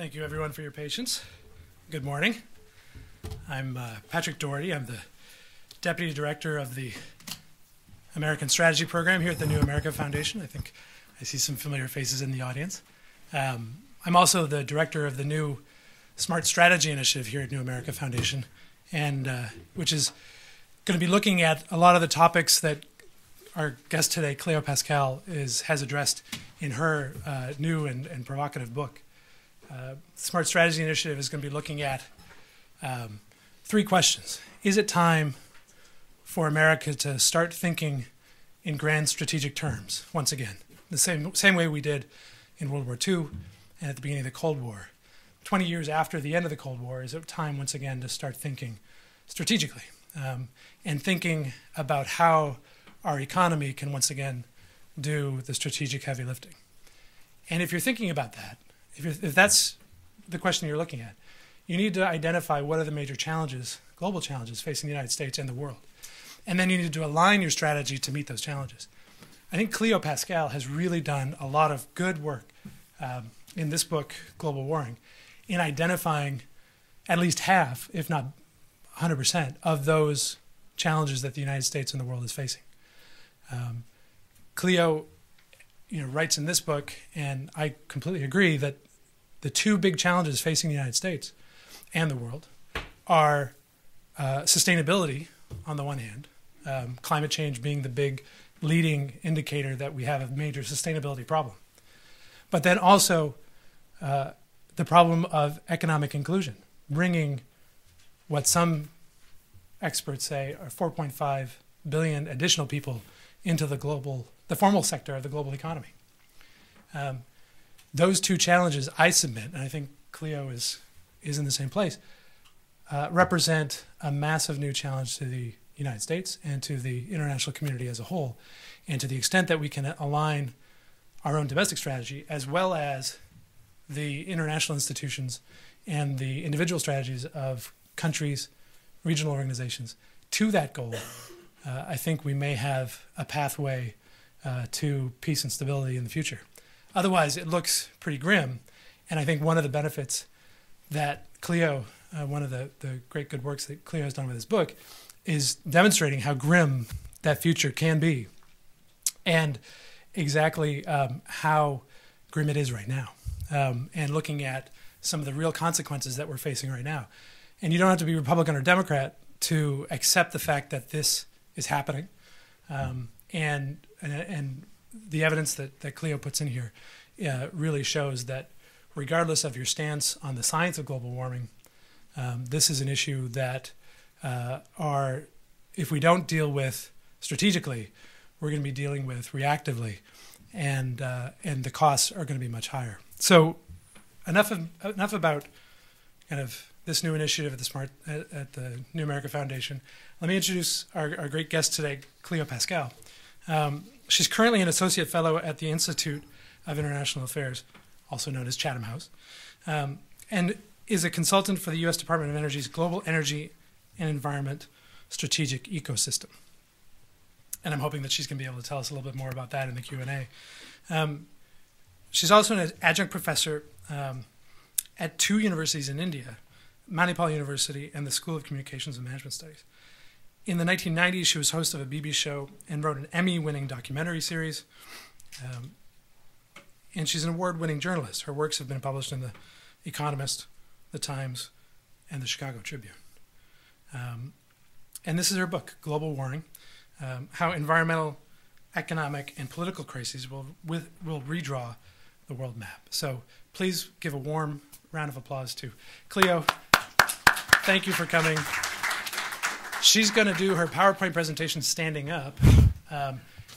Thank you, everyone, for your patience. Good morning. I'm Patrick Doherty. I'm the Deputy Director of the American Strategy Program here at the New America Foundation. I think I see some familiar faces in the audience. I'm also the Director of the new Smart Strategy Initiative here at New America Foundation, and which is going to be looking at a lot of the topics that our guest today, Cleo Paskal, has addressed in her new and provocative book. Smart Strategy Initiative is going to be looking at three questions. Is it time for America to start thinking in grand strategic terms once again, the same way we did in World War II and at the beginning of the Cold War? 20 years after the end of the Cold War, is it time once again to start thinking strategically and thinking about how our economy can once again do the strategic heavy lifting? And if you're thinking about that, if that's the question you're looking at, you need to identify what are the major challenges, global challenges, facing the United States and the world. And then you need to align your strategy to meet those challenges. I think Cleo Paskal has really done a lot of good work in this book, Global Warring, in identifying at least half, if not 100%, of those challenges that the United States and the world is facing. Cleo, writes in this book, and I completely agree, that the two big challenges facing the United States and the world are sustainability on the one hand, climate change being the big leading indicator that we have a major sustainability problem, but then also the problem of economic inclusion, bringing what some experts say are 4.5 billion additional people into the formal sector of the global economy. Those two challenges, I submit, and I think Cleo is in the same place, represent a massive new challenge to the United States and to the international community as a whole. And to the extent that we can align our own domestic strategy as well as the international institutions and the individual strategies of countries, regional organizations, to that goal, I think we may have a pathway to peace and stability in the future. Otherwise, it looks pretty grim. And I think one of the benefits that Cleo, one of the great good works that Cleo has done with this book, is demonstrating how grim that future can be and exactly how grim it is right now, and looking at some of the real consequences that we're facing right now. And you don't have to be Republican or Democrat to accept the fact that this is happening. And the evidence that Cleo puts in here really shows that regardless of your stance on the science of global warming, this is an issue that if we don't deal with strategically, we're going to be dealing with reactively, and the costs are going to be much higher. So enough about kind of this new initiative at the New America Foundation. Let me introduce our great guest today, Cleo Paskal. She's currently an associate fellow at the Institute of International Affairs, also known as Chatham House, and is a consultant for the U.S. Department of Energy's Global Energy and Environment Strategic Ecosystem. And I'm hoping that she's going to be able to tell us a little bit more about that in the Q&A. She's also an adjunct professor at two universities in India, Manipal University and the School of Communications and Management Studies. In the 1990s, she was host of a BBC show and wrote an Emmy-winning documentary series. And she's an award-winning journalist. Her works have been published in The Economist, The Times, and The Chicago Tribune. And this is her book, Global Warring, How Environmental, Economic, and Political Crises will Redraw the World Map. So please give a warm round of applause to Cleo. Thank you for coming. She's going to do her PowerPoint presentation standing up,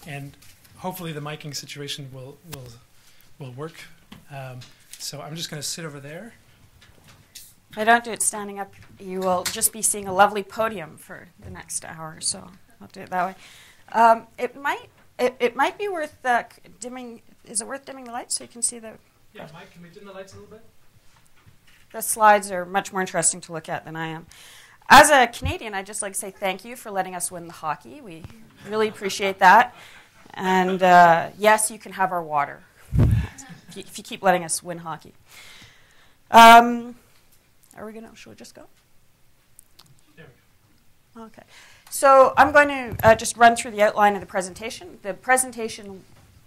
and hopefully the miking situation will work. So I'm just going to sit over there. If I don't do it standing up, you will just be seeing a lovely podium for the next hour, so I'll do it that way. It might be worth dimming. Is it worth dimming the lights so you can see the? Yeah, Mike, can we dim the lights a little bit? The slides are much more interesting to look at than I am. As a Canadian, I'd just like to say thank you for letting us win the hockey. We really appreciate that. And yes, you can have our water if you keep letting us win hockey. Are we going to, should we just go? There we go. Okay. So I'm going to just run through the outline of the presentation. The presentation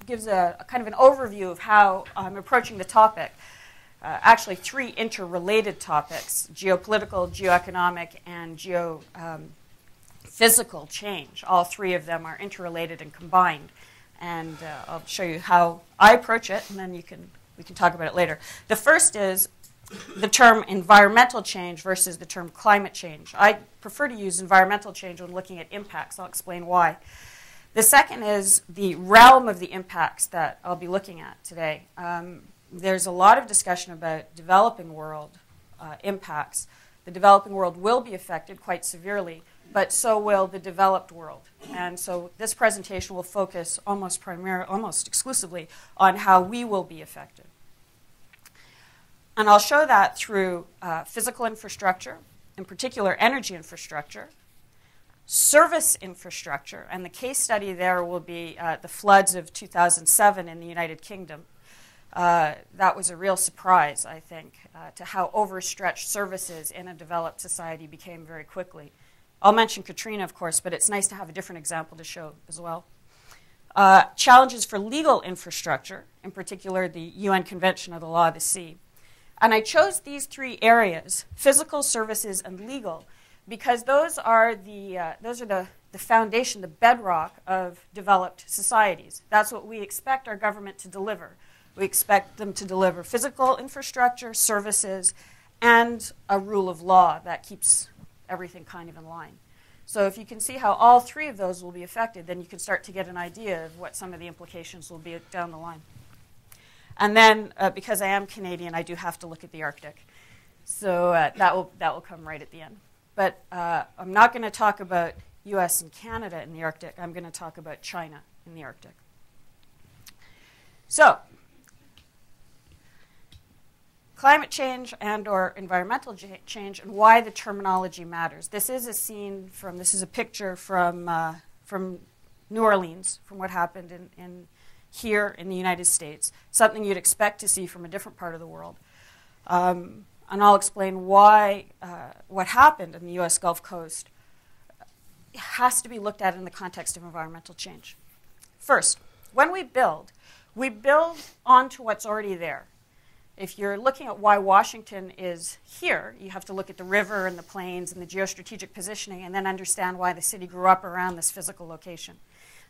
gives a kind of an overview of how I'm approaching the topic. Actually, three interrelated topics: geopolitical, geoeconomic, and geophysical change. All three of them are interrelated and combined. And I'll show you how I approach it, and then we can talk about it later. The first is the term environmental change versus the term climate change. I prefer to use environmental change when looking at impacts. I'll explain why. The second is the realm of the impacts that I'll be looking at today. There's a lot of discussion about developing world impacts. The developing world will be affected quite severely, but so will the developed world. And so this presentation will focus almost exclusively on how we will be affected. And I'll show that through physical infrastructure, in particular energy infrastructure, service infrastructure, and the case study there will be the floods of 2007 in the United Kingdom. That was a real surprise, I think, to how overstretched services in a developed society became very quickly. I'll mention Katrina, of course, but it's nice to have a different example to show as well. Challenges for legal infrastructure, in particular the UN Convention on the Law of the Sea. And I chose these three areas, physical, services, and legal, because those are the foundation, the bedrock of developed societies. That's what we expect our government to deliver. We expect them to deliver physical infrastructure, services, and a rule of law that keeps everything kind of in line. So if you can see how all three of those will be affected, then you can start to get an idea of what some of the implications will be down the line. And then, because I am Canadian, I do have to look at the Arctic. So that will come right at the end. But I'm not going to talk about US and Canada in the Arctic. I'm going to talk about China in the Arctic. So climate change and or environmental change, and why the terminology matters. This is a picture from New Orleans, from what happened here in the United States, something you'd expect to see from a different part of the world. And I'll explain why what happened in the US Gulf Coast has to be looked at in the context of environmental change. First, when we build onto what's already there. If you're looking at why Washington is here, you have to look at the river and the plains and the geostrategic positioning and then understand why the city grew up around this physical location.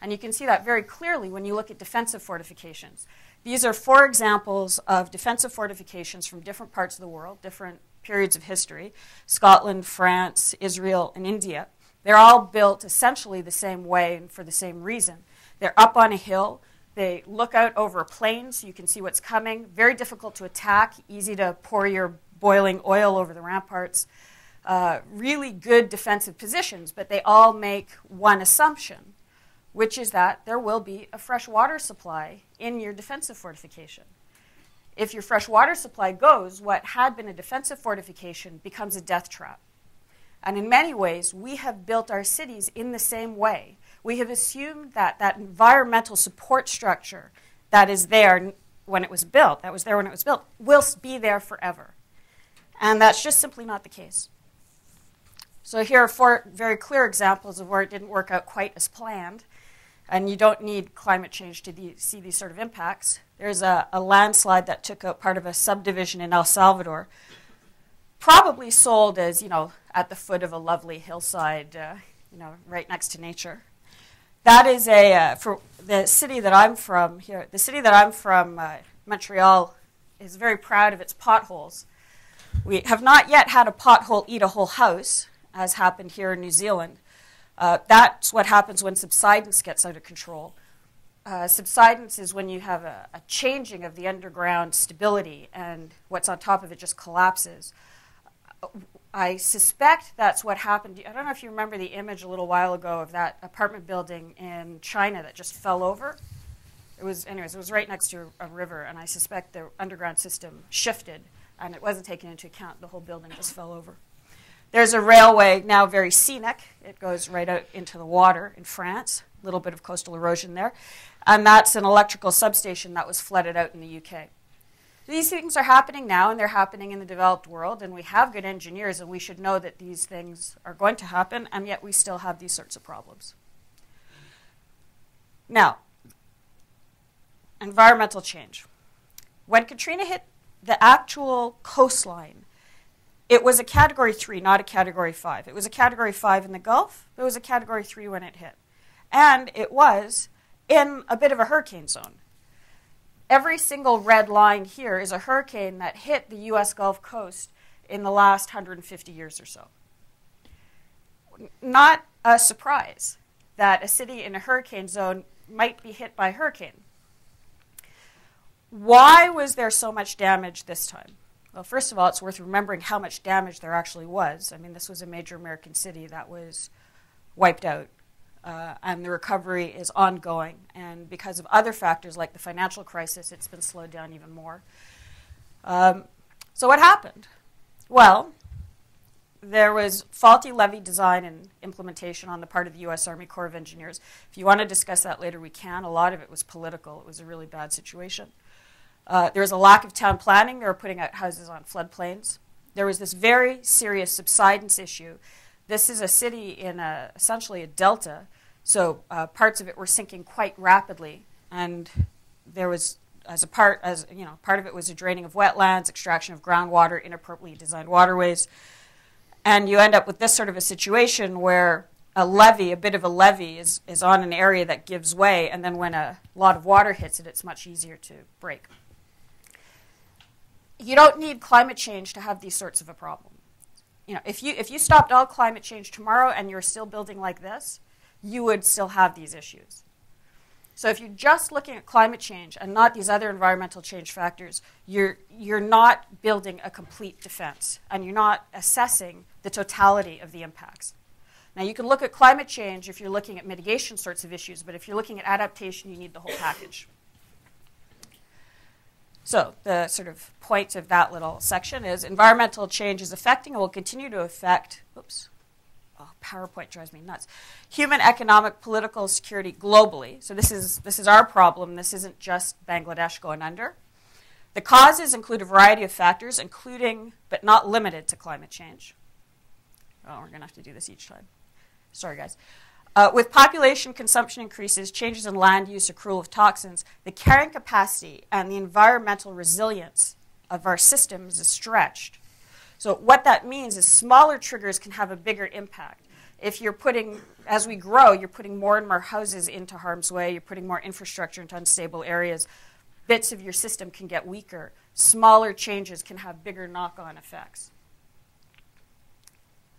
And you can see that very clearly when you look at defensive fortifications. These are four examples of defensive fortifications from different parts of the world, different periods of history: Scotland, France, Israel, and India. They're all built essentially the same way and for the same reason. They're up on a hill. They look out over a plain so you can see what's coming. Very difficult to attack, easy to pour your boiling oil over the ramparts. Really good defensive positions, but they all make one assumption, which is that there will be a fresh water supply in your defensive fortification. If your fresh water supply goes, what had been a defensive fortification becomes a death trap. And in many ways, we have built our cities in the same way. We have assumed that that environmental support structure that is there when it was built, will be there forever. And that's just simply not the case. So here are four very clear examples of where it didn't work out quite as planned. And you don't need climate change to see these sort of impacts. There's a landslide that took out part of a subdivision in El Salvador, probably sold as, you know, at the foot of a lovely hillside, you know, right next to nature. That is a, for the city that I'm from here, the city that I'm from, Montreal, is very proud of its potholes. We have not yet had a pothole eat a whole house, as happened here in New Zealand. That's what happens when subsidence gets out of control. Subsidence is when you have a changing of the underground stability and what's on top of it just collapses. I suspect that's what happened. I don't know if you remember the image a little while ago of that apartment building in China that just fell over. It was right next to a river, and I suspect the underground system shifted, and it wasn't taken into account. The whole building just fell over. There's a railway, now very scenic. It goes right out into the water in France. A little bit of coastal erosion there. And that's an electrical substation that was flooded out in the UK. These things are happening now, and they're happening in the developed world, and we have good engineers, and we should know that these things are going to happen, and yet we still have these sorts of problems. Now, environmental change. When Katrina hit the actual coastline, it was a Category 3, not a Category 5. It was a Category 5 in the Gulf. It was a Category 3 when it hit. And it was in a bit of a hurricane zone. Every single red line here is a hurricane that hit the U.S. Gulf Coast in the last 150 years or so. Not a surprise that a city in a hurricane zone might be hit by a hurricane. Why was there so much damage this time? Well, first of all, it's worth remembering how much damage there actually was. I mean, this was a major American city that was wiped out. And the recovery is ongoing. And because of other factors like the financial crisis, it's been slowed down even more. So what happened? Well, there was faulty levee design and implementation on the part of the U.S. Army Corps of Engineers. If you want to discuss that later, we can. A lot of it was political. It was a really bad situation. There was a lack of town planning. They were putting out houses on floodplains. There was this very serious subsidence issue. This is a city in essentially a delta, so parts of it were sinking quite rapidly, and there was, part of it was a draining of wetlands, extraction of groundwater, inappropriately designed waterways, and you end up with this sort of a situation where a bit of a levee is on an area that gives way, and then when a lot of water hits it, it's much easier to break. You don't need climate change to have these sorts of a problem. You know, if you stopped all climate change tomorrow and you're still building like this, you would still have these issues. So if you're just looking at climate change and not these other environmental change factors, you're not building a complete defense, and you're not assessing the totality of the impacts. Now, you can look at climate change if you're looking at mitigation sorts of issues, but if you're looking at adaptation, you need the whole package. So the sort of point of that little section is environmental change is affecting and will continue to affect, oops, oh, PowerPoint drives me nuts, human, economic, political, security globally. So this is our problem. This isn't just Bangladesh going under. The causes include a variety of factors, including but not limited to climate change. Oh, we're going to have to do this each time. Sorry, guys. With population consumption increases, changes in land use, accrual of toxins, the carrying capacity and the environmental resilience of our systems is stretched. So what that means is smaller triggers can have a bigger impact. If you're putting, as we grow, you're putting more and more houses into harm's way, you're putting more infrastructure into unstable areas, bits of your system can get weaker. Smaller changes can have bigger knock-on effects.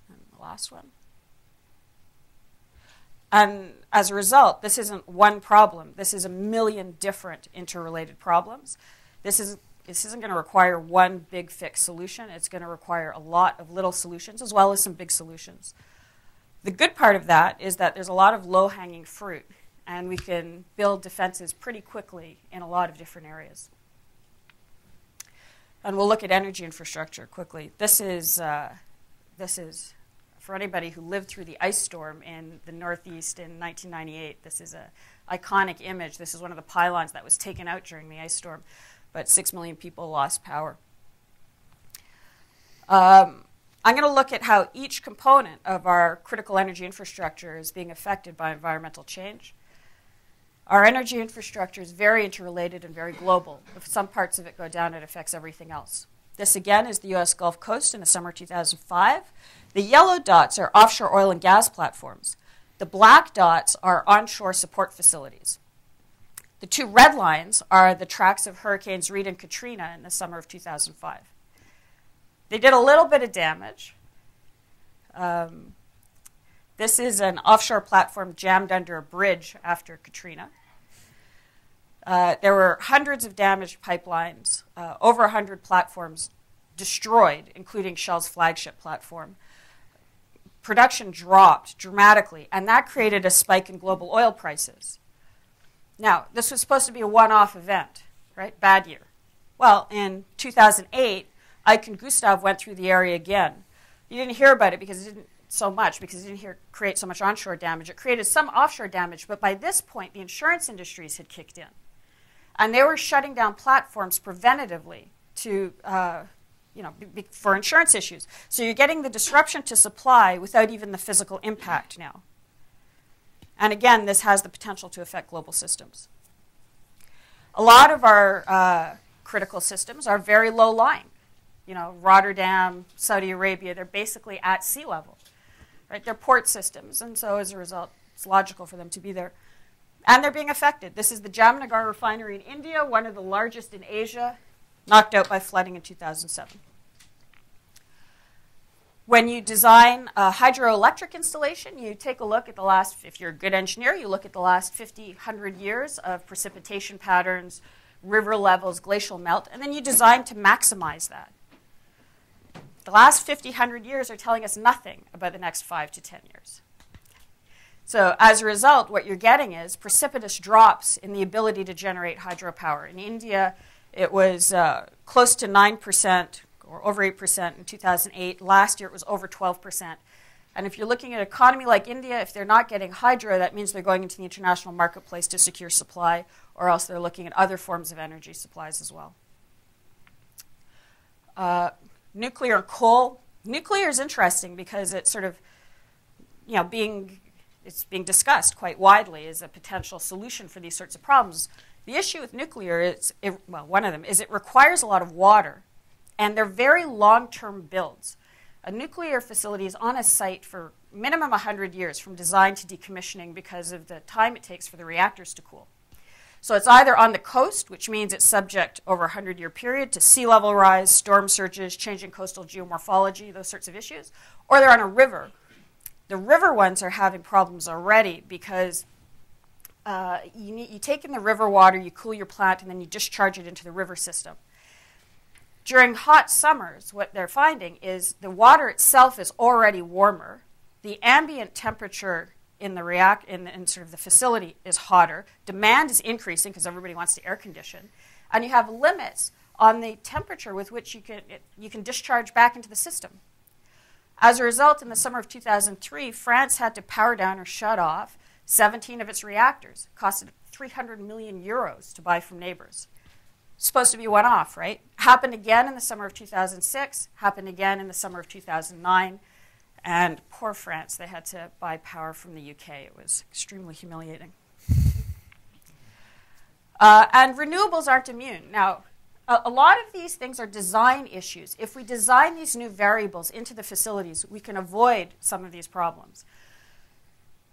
And the last one. And as a result, this isn't one problem. This is a million different interrelated problems. This isn't going to require one big fix solution. It's going to require a lot of little solutions as well as some big solutions. The good part of that is that there's a lot of low-hanging fruit, and we can build defenses pretty quickly in a lot of different areas. And we'll look at energy infrastructure quickly. This is for anybody who lived through the ice storm in the Northeast in 1998, this is an iconic image. This is one of the pylons that was taken out during the ice storm, but 6 million people lost power. I'm going to look at how each component of our critical energy infrastructure is being affected by environmental change. Our energy infrastructure is very interrelated and very global. If some parts of it go down, it affects everything else. This, again, is the U.S. Gulf Coast in the summer 2005. The yellow dots are offshore oil and gas platforms. The black dots are onshore support facilities. The two red lines are the tracks of Hurricanes Rita and Katrina in the summer of 2005. They did a little bit of damage. This is an offshore platform jammed under a bridge after Katrina. There were hundreds of damaged pipelines, over 100 platforms destroyed, including Shell's flagship platform. Production dropped dramatically, and that created a spike in global oil prices. Now, this was supposed to be a one-off event, right? Bad year. Well, in 2008, Ike and Gustav went through the area again. You didn't hear about it because it didn't so much because it didn't create so much onshore damage. It created some offshore damage, but by this point, the insurance industries had kicked in. And they were shutting down platforms preventatively to, for insurance issues. So you're getting the disruption to supply without even the physical impact now. And again, this has the potential to affect global systems. A lot of our critical systems are very low-lying. You know, Rotterdam, Saudi Arabia, they're basically at sea level, right? They're port systems, and so as a result, it's logical for them to be there. And they're being affected. This is the Jamnagar refinery in India, one of the largest in Asia, knocked out by flooding in 2007. When you design a hydroelectric installation, you take a look at the last, if you're a good engineer, you look at the last 50, 100 years of precipitation patterns, river levels, glacial melt, and then you design to maximize that. The last 50, 100 years are telling us nothing about the next 5 to 10 years. So as a result, what you're getting is precipitous drops in the ability to generate hydropower. In India, it was close to 9%. Or over 8% in 2008. Last year, it was over 12%. And if you're looking at an economy like India, if they're not getting hydro, that means they're going into the international marketplace to secure supply, or else they're looking at other forms of energy supplies as well. Nuclear and coal. Nuclear is interesting because it's sort of, you know, it's being discussed quite widely as a potential solution for these sorts of problems. The issue with nuclear is, one of them, is it requires a lot of water. And they're very long-term builds. A nuclear facility is on a site for minimum 100 years from design to decommissioning because of the time it takes for the reactors to cool. So it's either on the coast, which means it's subject over a 100-year period to sea level rise, storm surges, changing coastal geomorphology, those sorts of issues, or they're on a river. The river ones are having problems already because you take in the river water, you cool your plant, and then you discharge it into the river system. During hot summers, what they're finding is the water itself is already warmer. The ambient temperature in the sort of the facility is hotter. Demand is increasing because everybody wants to air condition, and you have limits on the temperature with which you can discharge back into the system. As a result, in the summer of 2003, France had to power down or shut off 17 of its reactors. It costed 300 million euros to buy from neighbors. Supposed to be one-off, right? Happened again in the summer of 2006, happened again in the summer of 2009, and poor France, they had to buy power from the UK. It was extremely humiliating. And renewables aren't immune. Now, a lot of these things are design issues. If we design these new variables into the facilities, we can avoid some of these problems.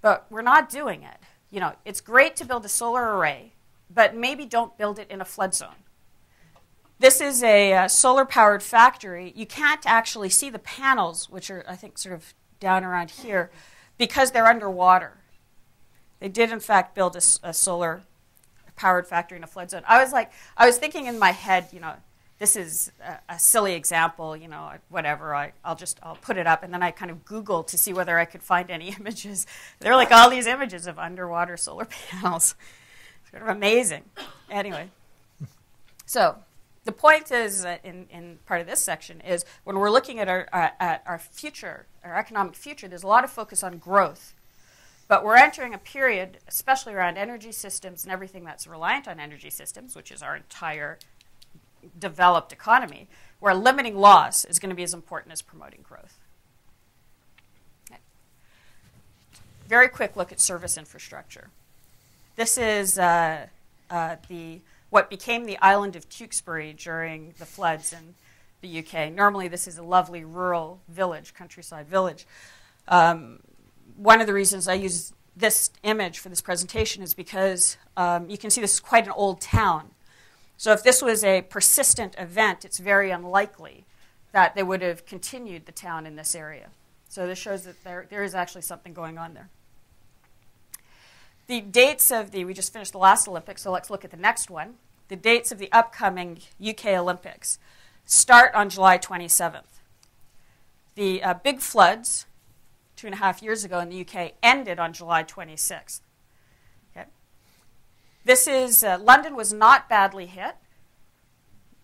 But we're not doing it. You know, it's great to build a solar array, but maybe don't build it in a flood zone. This is a solar-powered factory. You can't actually see the panels, which are, I think, sort of down around here, because they're underwater. They did, in fact, build a solar-powered factory in a flood zone. I was thinking in my head, you know, this is a silly example, you know, whatever. I'll put it up, and then I kind of Googled to see whether I could find any images. There were like all these images of underwater solar panels. Sort of amazing. Anyway, so. The point is, in part of this section, is when we're looking at our future, our economic future, there's a lot of focus on growth. But we're entering a period, especially around energy systems and everything that's reliant on energy systems, which is our entire developed economy, where limiting loss is going to be as important as promoting growth. Okay. Very quick look at service infrastructure. This is what became the island of Tewkesbury during the floods in the UK. Normally, this is a lovely rural village, countryside village. One of the reasons I use this image for this presentation is because you can see this is quite an old town. So if this was a persistent event, it's very unlikely that they would have continued the town in this area. So this shows that there is actually something going on there. The dates of we just finished the last Olympics, so let's look at the next one. The dates of the upcoming UK Olympics start on July 27th. The big floods 2.5 years ago in the UK ended on July 26th. Okay. This is, London was not badly hit,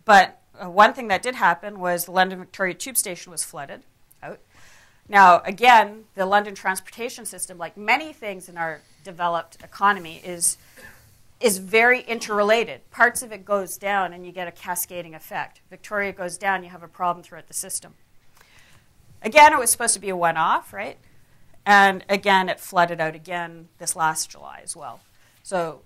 but one thing that did happen was the London Victoria Tube Station was flooded out. Now, again, the London transportation system, like many things in our developed economy, is is very interrelated. Parts of it goes down and you get a cascading effect. Victoria goes down, you have a problem throughout the system. Again, it was supposed to be a one-off, right? And again, it flooded out again this last July as well. So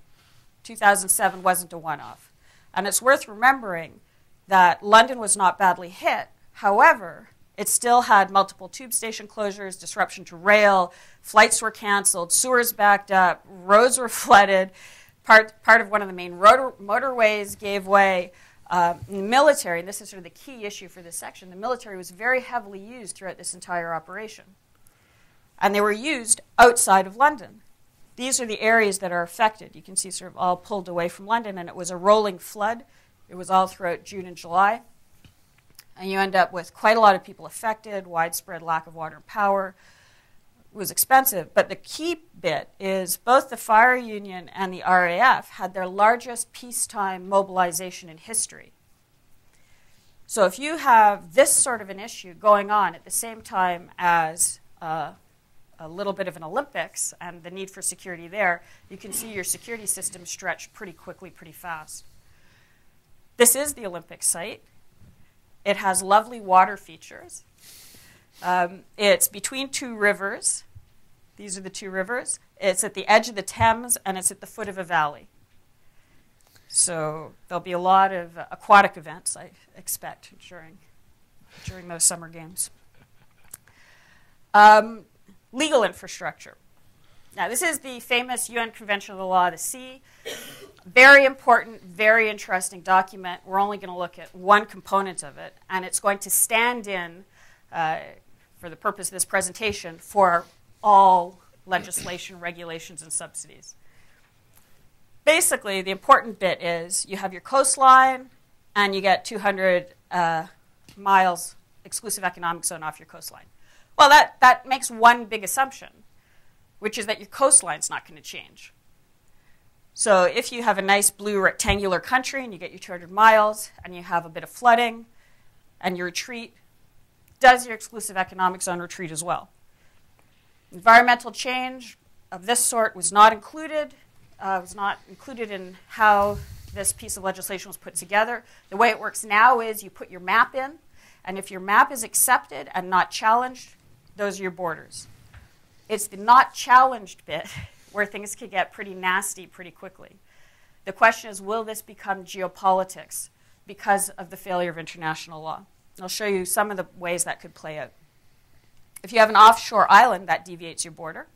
2007 wasn't a one-off. And it's worth remembering that London was not badly hit. However, it still had multiple tube station closures, disruption to rail, flights were canceled, sewers backed up, roads were flooded, part of one of the main motorways gave way. The military, and this is sort of the key issue for this section, the military was very heavily used throughout this entire operation. And they were used outside of London. These are the areas that are affected. You can see sort of all pulled away from London, and it was a rolling flood. It was all throughout June and July. And you end up with quite a lot of people affected, widespread lack of water and power. It was expensive. But the key bit is both the Fire Union and the RAF had their largest peacetime mobilization in history. So if you have this sort of an issue going on at the same time as a little bit of an Olympics and the need for security there, you can see your security system stretch pretty quickly, pretty fast. This is the Olympic site. It has lovely water features. It's between two rivers. These are the two rivers. It's at the edge of the Thames, and it's at the foot of a valley. So there'll be a lot of aquatic events, I expect, during those summer games. Legal infrastructure. Now, this is the famous UN Convention on the Law of the Sea. Very important, very interesting document. We're only going to look at one component of it, and it's going to stand in, for the purpose of this presentation, for all legislation, regulations, and subsidies. Basically, the important bit is you have your coastline, and you get 200 miles exclusive economic zone off your coastline. Well, that makes one big assumption, which is that your coastline's not going to change. So if you have a nice blue rectangular country and you get your 200 miles and you have a bit of flooding and you retreat, does your exclusive economic zone retreat as well? Environmental change of this sort was not included. Was not included in how this piece of legislation was put together. The way it works now is you put your map in, and if your map is accepted and not challenged, those are your borders. It's the not challenged bit where things could get pretty nasty pretty quickly. The question is, will this become geopolitics because of the failure of international law? I'll show you some of the ways that could play out. If you have an offshore island, that deviates your border.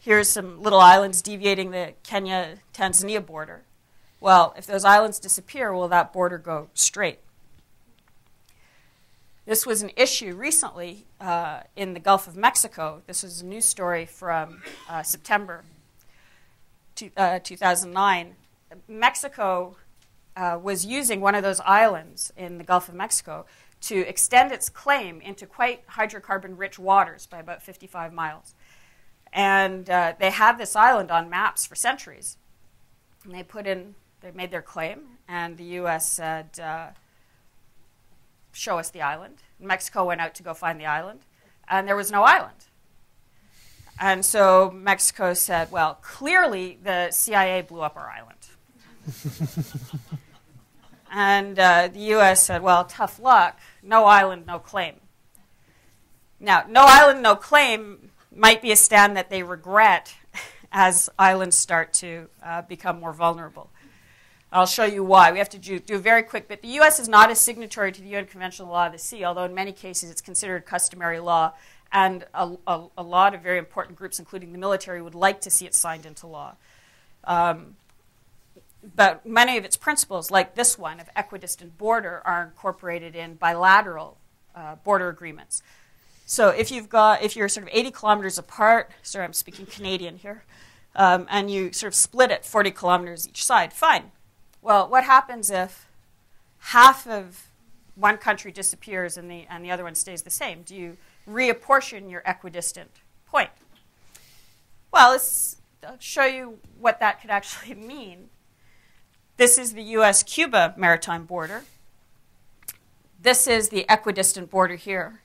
Here's some little islands deviating the Kenya-Tanzania border. Well, if those islands disappear, will that border go straight? This was an issue recently in the Gulf of Mexico. This was a news story from September 2009. Mexico was using one of those islands in the Gulf of Mexico to extend its claim into quite hydrocarbon-rich waters by about 55 miles. And they had this island on maps for centuries. And they put in, they made their claim, and the U.S. said, show us the island. Mexico went out to go find the island, and there was no island. And so Mexico said, well, clearly the CIA blew up our island. And the U.S. said, well, tough luck, no island, no claim. Now, no island, no claim might be a stand that they regret as islands start to become more vulnerable. I'll show you why. We have to do a very quick bit. The U.S. is not a signatory to the UN Convention on the Law of the Sea, although in many cases it's considered customary law, and a lot of very important groups, including the military, would like to see it signed into law. But many of its principles, like this one of equidistant border, are incorporated in bilateral border agreements. So if you're sort of 80 kilometers apart, sorry, I'm speaking Canadian here, and you sort of split it 40 kilometers each side, fine. Well, what happens if half of one country disappears and the other one stays the same? Do you reapportion your equidistant point? Well, I'll show you what that could actually mean. This is the U.S.-Cuba maritime border. This is the equidistant border here.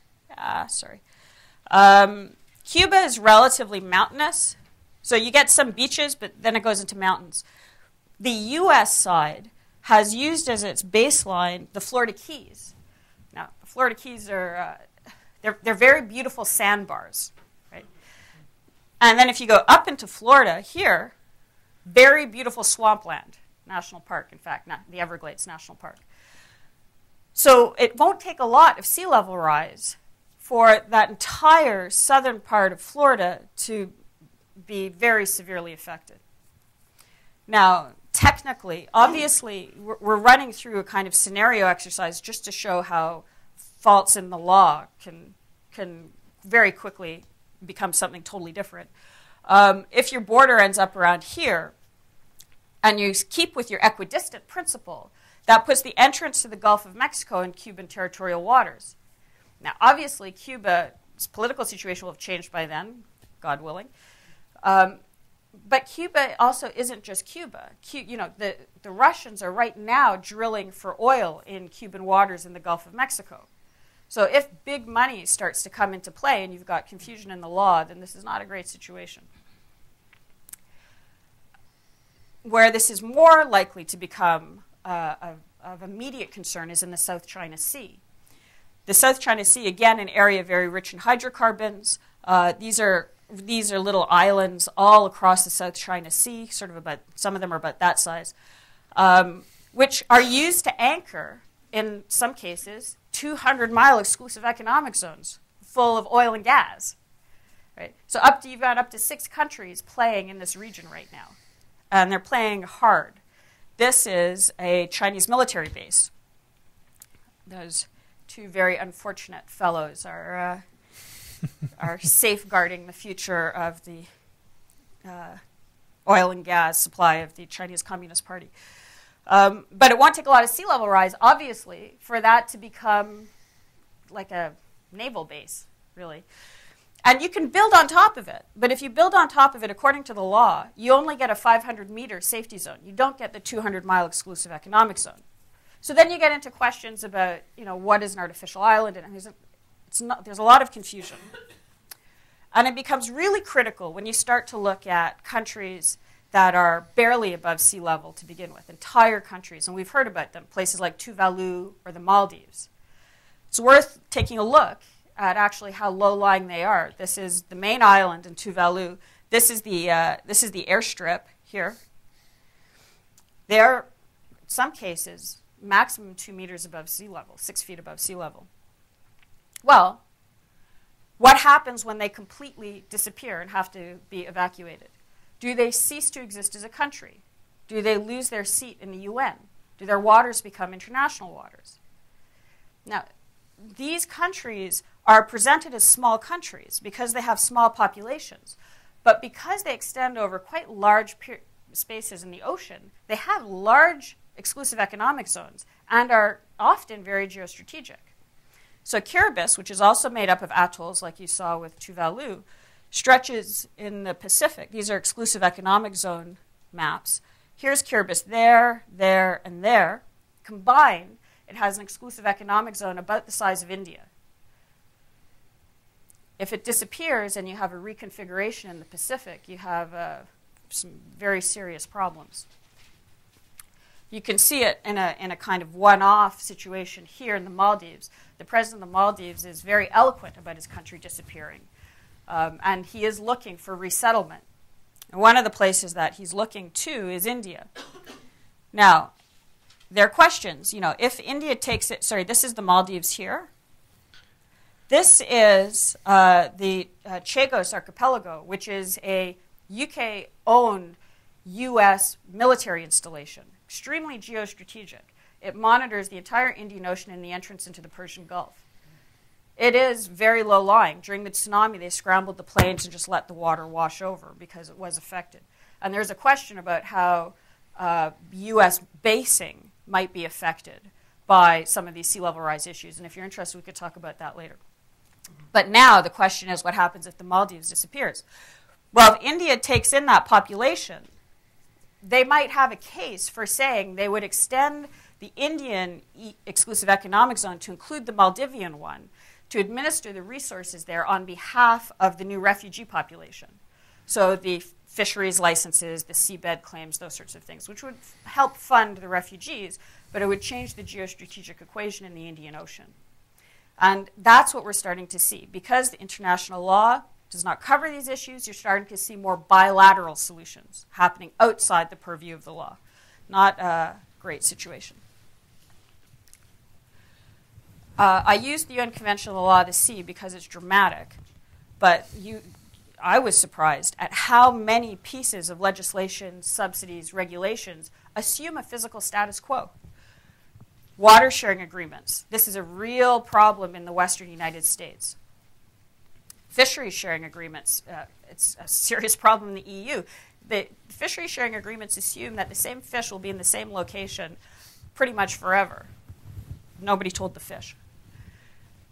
Sorry. Cuba is relatively mountainous. So you get some beaches, but then it goes into mountains. the US side has used as its baseline the Florida Keys. Now, the Florida Keys are they're very beautiful sandbars, right? And then if you go up into Florida here, very beautiful swampland, national park, in fact, not the Everglades National Park. So it won't take a lot of sea level rise for that entire southern part of Florida to be very severely affected. Now, technically, obviously, we're running through a kind of scenario exercise just to show how faults in the law can very quickly become something totally different. If your border ends up around here, and you keep with your equidistant principle, that puts the entrance to the Gulf of Mexico in Cuban territorial waters. Now, obviously, Cuba's political situation will have changed by then, God willing. But Cuba also isn't just Cuba. The Russians are right now drilling for oil in Cuban waters in the Gulf of Mexico. So if big money starts to come into play and you've got confusion in the law, then this is not a great situation. Where this is more likely to become of immediate concern is in the South China Sea. The South China Sea, again, an area very rich in hydrocarbons. These are little islands all across the South China Sea, sort of about, some of them are about that size, which are used to anchor, in some cases, 200-mile exclusive economic zones full of oil and gas. Right? So you've got up to 6 countries playing in this region right now, and they're playing hard. This is a Chinese military base. Those two very unfortunate fellows are safeguarding the future of the oil and gas supply of the Chinese Communist Party. But it won't take a lot of sea level rise, obviously, for that to become like a naval base, really. And you can build on top of it. But if you build on top of it, according to the law, you only get a 500-meter safety zone. You don't get the 200-mile exclusive economic zone. So then you get into questions about, what is an artificial island? And there's a lot of confusion. And it becomes really critical when you start to look at countries that are barely above sea level to begin with, entire countries. And we've heard about them, places like Tuvalu or the Maldives. It's worth taking a look at actually how low-lying they are. This is the main island in Tuvalu. This is the airstrip here. They are, in some cases, maximum 2 meters above sea level, 6 feet above sea level. Well, what happens when they completely disappear and have to be evacuated? Do they cease to exist as a country? Do they lose their seat in the UN? Do their waters become international waters? Now, these countries are presented as small countries because they have small populations. But because they extend over quite large spaces in the ocean, they have large exclusive economic zones and are often very geostrategic. So Kiribati, which is also made up of atolls like you saw with Tuvalu, stretches in the Pacific. These are exclusive economic zone maps. Here's Kiribati there, there, and there. Combined, it has an exclusive economic zone about the size of India. If it disappears and you have a reconfiguration in the Pacific, you have some very serious problems. You can see it in a kind of one-off situation here in the Maldives. The president of the Maldives is very eloquent about his country disappearing, and he is looking for resettlement. And one of the places that he's looking to is India. Now, there are questions, if India takes it, sorry, this is the Maldives here. This is the Chagos Archipelago, which is a UK-owned US military installation, extremely geostrategic. It monitors the entire Indian Ocean and the entrance into the Persian Gulf. It is very low-lying. During the tsunami, they scrambled the planes and just let the water wash over because it was affected. And there's a question about how US basing might be affected by some of these sea level rise issues. And if you're interested, we could talk about that later. But now the question is, what happens if the Maldives disappears? Well, if India takes in that population, they might have a case for saying they would extend the Indian exclusive economic zone to include the Maldivian one to administer the resources there on behalf of the new refugee population. So the fisheries licenses, the seabed claims, those sorts of things, which would help fund the refugees, but it would change the geostrategic equation in the Indian Ocean. And that's what we're starting to see. Because the international law does not cover these issues, you're starting to see more bilateral solutions happening outside the purview of the law. Not a great situation. I used the UN Convention on the Law of the Sea because it's dramatic, but I was surprised at how many pieces of legislation, subsidies, regulations assume a physical status quo. Water sharing agreements. This is a real problem in the Western United States. Fisheries sharing agreements. It's a serious problem in the EU. The fisheries sharing agreements assume that the same fish will be in the same location pretty much forever. Nobody told the fish.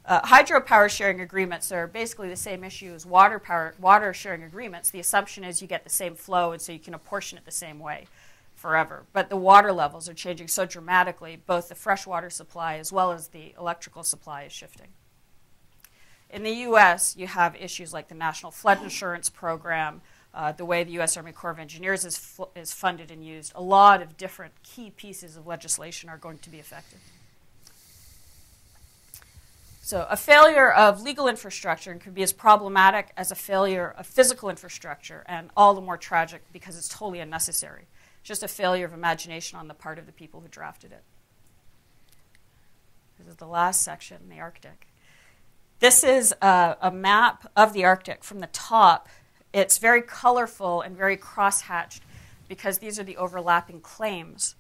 Hydropower sharing agreements are basically the same issue as water sharing agreements. The assumption is you get the same flow, and so you can apportion it the same way forever. But the water levels are changing so dramatically, both the freshwater supply as well as the electrical supply is shifting. In the US, you have issues like the National Flood Insurance Program, the way the US Army Corps of Engineers is funded and used. A lot of different key pieces of legislation are going to be affected. So a failure of legal infrastructure can be as problematic as a failure of physical infrastructure, and all the more tragic because it's totally unnecessary. Just a failure of imagination on the part of the people who drafted it. This is the last section, the Arctic. This is a map of the Arctic from the top. It's very colorful and very cross-hatched because these are the overlapping claims.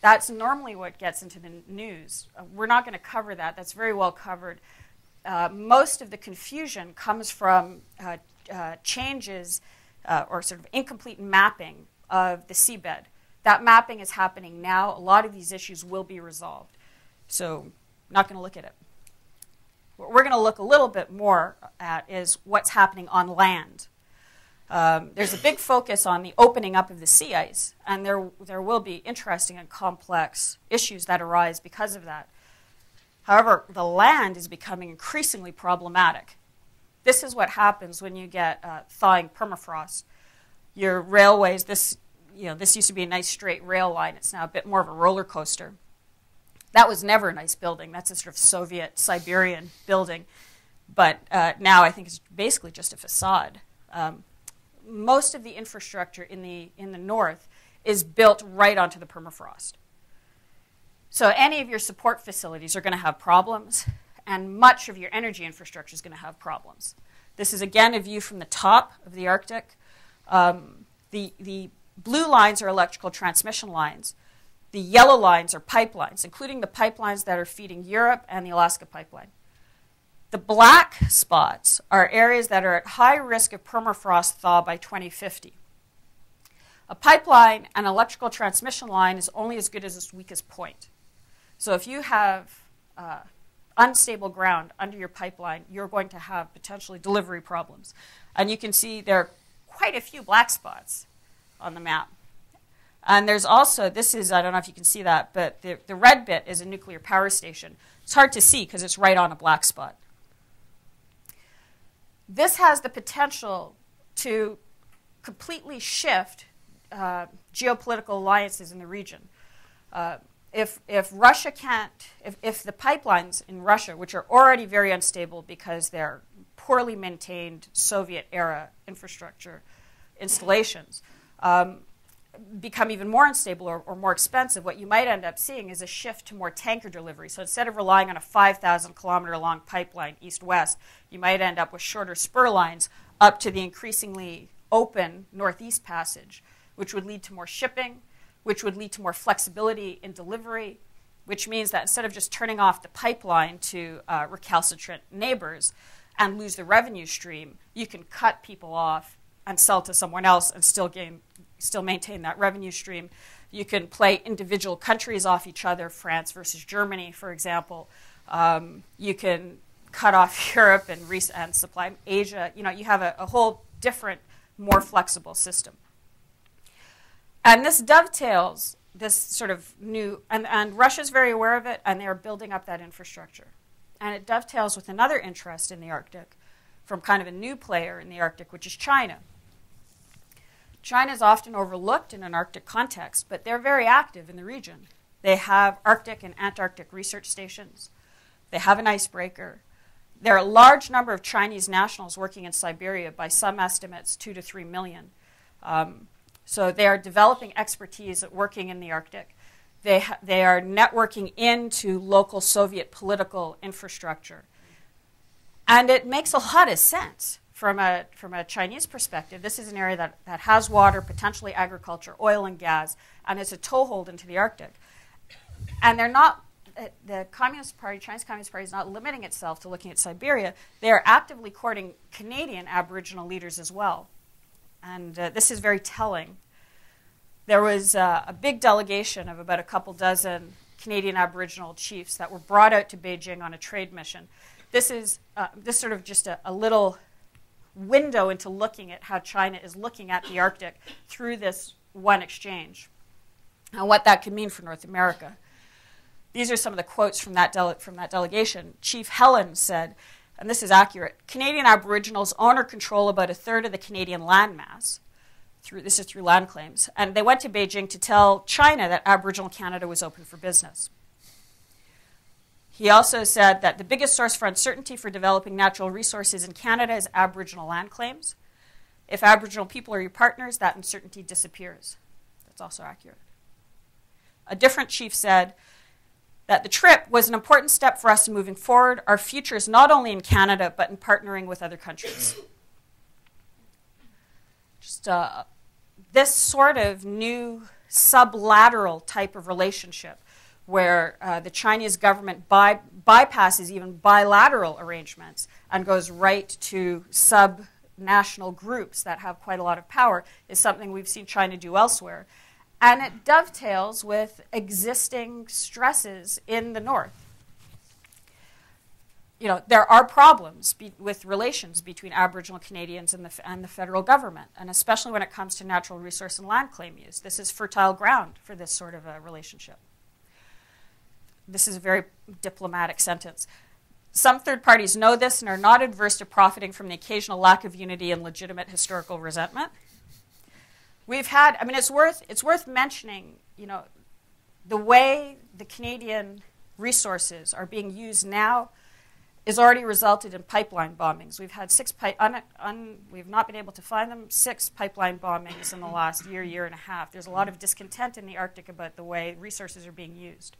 That's normally what gets into the news. We're not going to cover that. That's very well covered. Most of the confusion comes from changes or sort of incomplete mapping of the seabed. That mapping is happening now. A lot of these issues will be resolved. So not going to look at it. What we're going to look a little bit more at is what's happening on land. There's a big focus on the opening up of the sea ice, and there will be interesting and complex issues that arise because of that. However, the land is becoming increasingly problematic. This is what happens when you get thawing permafrost. Your railways, this used to be a nice straight rail line. It's now a bit more of a roller coaster. That was never a nice building. That's a sort of Soviet Siberian building. But now I think it's basically just a facade. Most of the infrastructure in the north is built right onto the permafrost. So any of your support facilities are going to have problems, and much of your energy infrastructure is going to have problems. This is, again, a view from the top of the Arctic. The blue lines are electrical transmission lines. The yellow lines are pipelines, including the pipelines that are feeding Europe and the Alaska pipeline. The black spots are areas that are at high risk of permafrost thaw by 2050. A pipeline, an electrical transmission line, is only as good as its weakest point. So if you have unstable ground under your pipeline, you're going to have potentially delivery problems. And you can see there are quite a few black spots on the map. And there's also, this is, I don't know if you can see that, but the red bit is a nuclear power station. It's hard to see because it's right on a black spot. This has the potential to completely shift geopolitical alliances in the region. If Russia can't, if the pipelines in Russia, which are already very unstable because they're poorly maintained Soviet-era infrastructure installations, become even more unstable or more expensive, what you might end up seeing is a shift to more tanker delivery. So instead of relying on a 5,000-kilometer long pipeline east-west, you might end up with shorter spur lines up to the increasingly open Northeast Passage, which would lead to more shipping, which would lead to more flexibility in delivery, which means that instead of just turning off the pipeline to recalcitrant neighbors and lose the revenue stream, you can cut people off and sell to someone else and still maintain that revenue stream. You can play individual countries off each other, France versus Germany, for example. You can cut off Europe and supply Asia. You know, you have a whole different, more flexible system. And this dovetails, this sort of new, and Russia's very aware of it, and they are building up that infrastructure. And it dovetails with another interest in the Arctic from kind of a new player in the Arctic, which is China. China is often overlooked in an Arctic context, but they're very active in the region. They have Arctic and Antarctic research stations. They have an icebreaker. There are a large number of Chinese nationals working in Siberia, by some estimates 2 to 3 million. So they are developing expertise at working in the Arctic. They are networking into local Soviet political infrastructure. And it makes a lot of sense from a Chinese perspective. This is an area that has water, potentially agriculture, oil and gas, and it's a toehold into the Arctic. And they're not, the Communist Party, Chinese Communist Party, is not limiting itself to looking at Siberia. They are actively courting Canadian Aboriginal leaders as well. And this is very telling. There was a big delegation of about a couple dozen Canadian Aboriginal chiefs that were brought out to Beijing on a trade mission. This is this sort of just a little window into looking at how China is looking at the Arctic through this one exchange and what that could mean for North America. These are some of the quotes from that delegation. Chief Helen said, and this is accurate, Canadian Aboriginals own or control about a third of the Canadian landmass. This is through land claims. And they went to Beijing to tell China that Aboriginal Canada was open for business. He also said that the biggest source for uncertainty for developing natural resources in Canada is Aboriginal land claims. If Aboriginal people are your partners, that uncertainty disappears. That's also accurate. A different chief said that the trip was an important step for us in moving forward. Our future is not only in Canada, but in partnering with other countries. Just this sort of new sublateral type of relationship where the Chinese government bypasses even bilateral arrangements and goes right to subnational groups that have quite a lot of power is something we've seen China do elsewhere. And it dovetails with existing stresses in the North. You know, there are problems with relations between Aboriginal Canadians and the federal government, and especially when it comes to natural resource and land claim use. This is fertile ground for this sort of a relationship. This is a very diplomatic sentence. Some third parties know this and are not adverse to profiting from the occasional lack of unity and legitimate historical resentment. We've had, I mean, it's worth mentioning, you know, the way the Canadian resources are being used now is already resulted in pipeline bombings. We've had we've not been able to find them, 6 pipeline bombings in the last year, year and a half. There's a lot of discontent in the Arctic about the way resources are being used.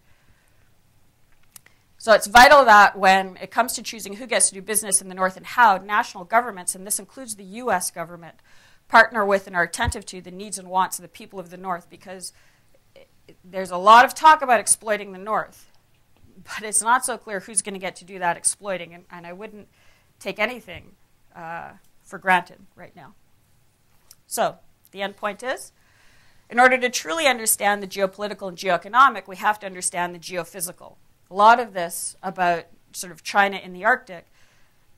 So it's vital that when it comes to choosing who gets to do business in the North and how, national governments, and this includes the U.S. government, partner with and are attentive to the needs and wants of the people of the North, because there's a lot of talk about exploiting the North, but it's not so clear who's going to get to do that exploiting, and I wouldn't take anything for granted right now. So the end point is, in order to truly understand the geopolitical and geoeconomic, we have to understand the geophysical. A lot of this about sort of China in the Arctic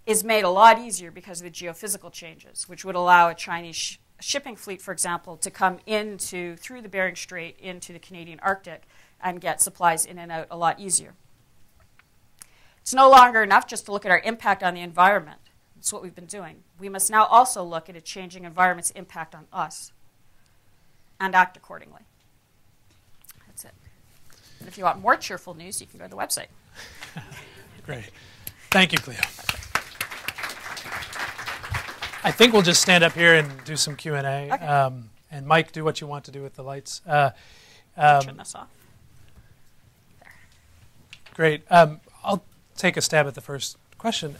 is made a lot easier because of the geophysical changes, which would allow a Chinese shipping fleet, for example, to come through the Bering Strait into the Canadian Arctic and get supplies in and out a lot easier. It's no longer enough just to look at our impact on the environment. That's what we've been doing. We must now also look at a changing environment's impact on us and act accordingly. That's it. And if you want more cheerful news, you can go to the website. Great. Thank you, Cleo. I think we'll just stand up here and do some Q&A. Okay. And Mike, do what you want to do with the lights. Turn this off. There. Great. I'll take a stab at the first question.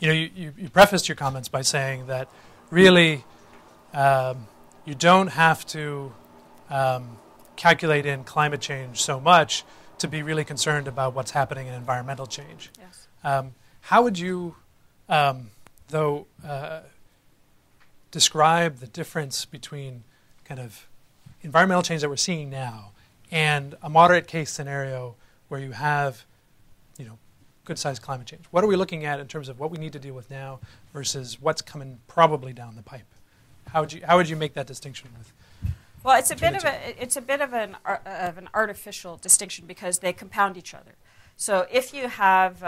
You know, you prefaced your comments by saying that really you don't have to calculate in climate change so much to be really concerned about what's happening in environmental change. Yes. How would you... describe the difference between kind of environmental change that we're seeing now and a moderate case scenario where you have, you know, good-sized climate change. What are we looking at in terms of what we need to deal with now versus what's coming probably down the pipe? How would you make that distinction with? Well, it's a bit of an artificial distinction because they compound each other. So if you have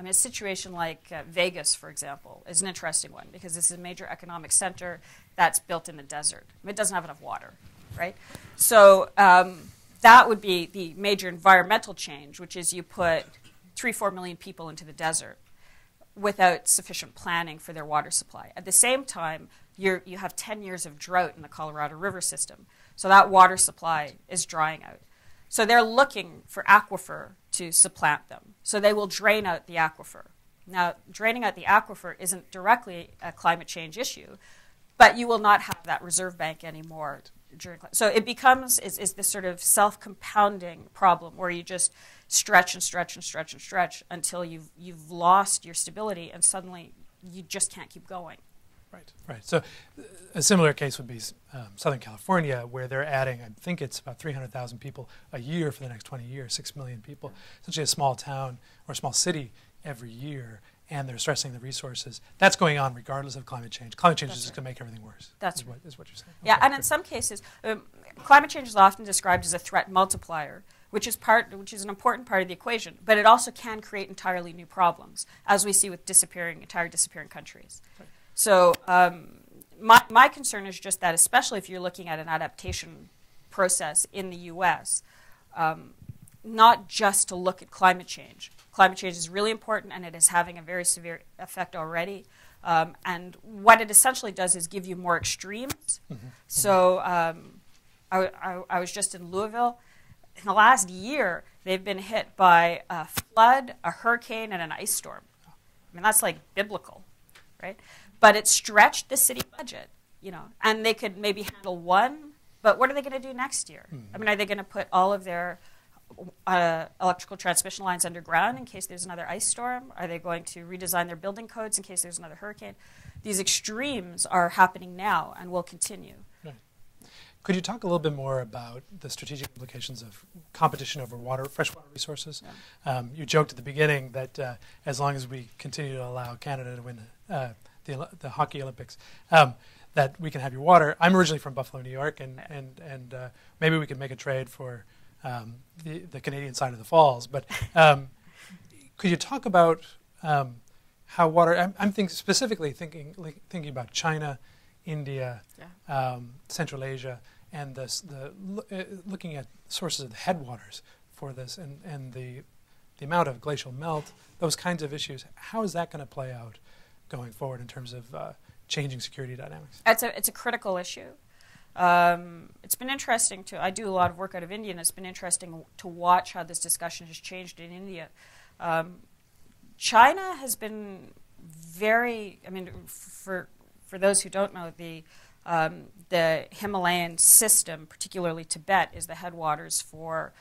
I mean, a situation like Vegas, for example, is an interesting one because this is a major economic center that's built in a desert. I mean, it doesn't have enough water, right? So that would be the major environmental change, which is you put 3-4 million people into the desert without sufficient planning for their water supply. At the same time, you have 10 years of drought in the Colorado River system. So that water supply is drying out. So they're looking for aquifer to supplant them. So they will drain out the aquifer. Now, draining out the aquifer isn't directly a climate change issue, but you will not have that reserve bank anymore. So it becomes is this sort of self-compounding problem where you just stretch and stretch and stretch and stretch until you've lost your stability and suddenly you just can't keep going. Right, right. So a similar case would be Southern California, where they're adding, I think it's about 300,000 people a year for the next 20 years, 6 million people, essentially a small town or a small city every year, and they're stressing the resources. That's going on regardless of climate change. Climate change is just going to make everything worse. That's right. Is what you're saying. Yeah, okay, and in some cases, climate change is often described as a threat multiplier, which is an important part of the equation, but it also can create entirely new problems, as we see with entire disappearing countries. Right. So my concern is just that, especially if you're looking at an adaptation process in the U.S., not just to look at climate change. Climate change is really important, and it is having a very severe effect already. And what it essentially does is give you more extremes. Mm-hmm. So I was just in Louisville. In the last year, they've been hit by a flood, a hurricane, and an ice storm. I mean, that's like biblical, right? But it stretched the city budget, you know, and they could maybe handle one, but what are they going to do next year? Mm-hmm. I mean, are they going to put all of their electrical transmission lines underground in case there's another ice storm? Are they going to redesign their building codes in case there's another hurricane? These extremes are happening now and will continue. Right. Could you talk a little bit more about the strategic implications of competition over water, freshwater resources? Yeah. You joked at the beginning that as long as we continue to allow Canada to win the hockey Olympics, that we can have your water. I'm originally from Buffalo, New York, and maybe we could make a trade for the Canadian side of the falls. But could you talk about how water? I'm specifically thinking about China, India, yeah. Central Asia, and looking at sources of the headwaters for this and the amount of glacial melt. Those kinds of issues. How is that going to play out going forward in terms of changing security dynamics? It's a critical issue. It's been interesting to, I do a lot of work out of India, and it's been interesting to watch how this discussion has changed in India. China has been very, I mean, for those who don't know, the Himalayan system, particularly Tibet, is the headwaters for,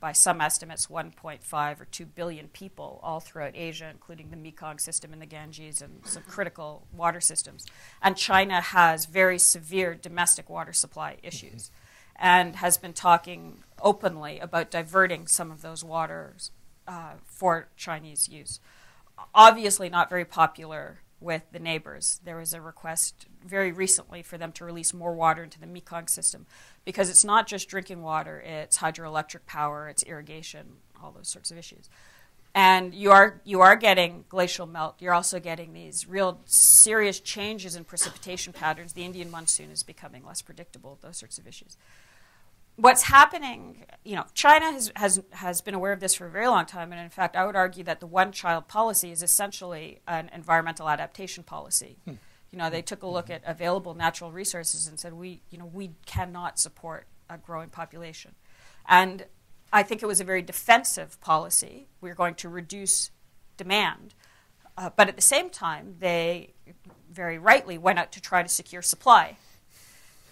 by some estimates, 1.5 or 2 billion people all throughout Asia, including the Mekong system and the Ganges and some critical water systems. And China has very severe domestic water supply issues and has been talking openly about diverting some of those waters for Chinese use. Obviously not very popular with the neighbors. There was a request very recently for them to release more water into the Mekong system because it's not just drinking water, it's hydroelectric power, it's irrigation, all those sorts of issues. And you are getting glacial melt. You're also getting these real serious changes in precipitation patterns. The Indian monsoon is becoming less predictable, those sorts of issues. What's happening, you know, China has been aware of this for a very long time, and in fact, I would argue that the one-child policy is essentially an environmental adaptation policy. Hmm. You know, they took a look at available natural resources and said, we cannot support a growing population. And I think it was a very defensive policy. We're going to reduce demand. But at the same time, they very rightly went out to try to secure supply.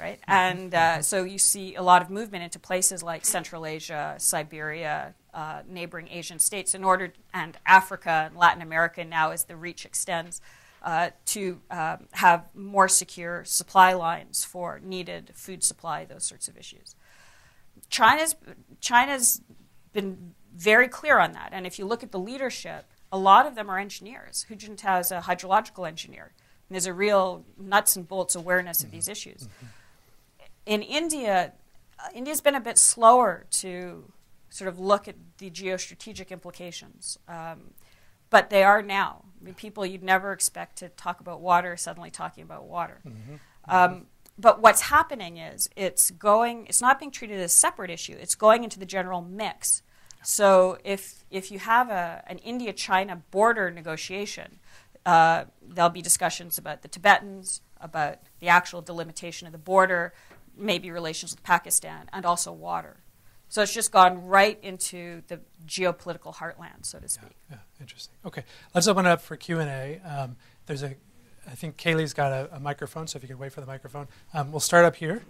Right? And so you see a lot of movement into places like Central Asia, Siberia, neighboring Asian states in order, and Africa and Latin America now as the reach extends, to have more secure supply lines for needed food supply, those sorts of issues. China's been very clear on that. And if you look at the leadership, a lot of them are engineers. Hu Jintao is a hydrological engineer. And there's a real nuts and bolts awareness of these issues. Mm-hmm. In India, India's been a bit slower to sort of look at the geostrategic implications. but they are now. I mean, people you'd never expect to talk about water suddenly talking about water. Mm-hmm. But what's happening is it's not being treated as a separate issue. It's going into the general mix. So if you have an India-China border negotiation, there'll be discussions about the Tibetans, about the actual delimitation of the border, maybe relations with Pakistan, and also water. So it's just gone right into the geopolitical heartland, so to speak. Yeah, interesting. Okay, let's open it up for Q&A. I think Kaylee's got a microphone, so if you could wait for the microphone. We'll start up here.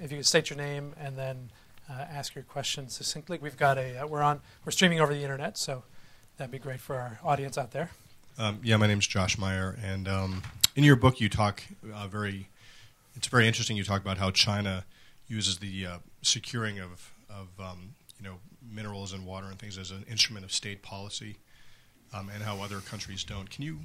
If you could state your name and then ask your question succinctly. We've got we're streaming over the internet, so that'd be great for our audience out there. Yeah, my name's Josh Meyer, and in your book you talk it's very interesting. You talk about how China uses the securing of you know, minerals and water and things as an instrument of state policy, and how other countries don't. Can you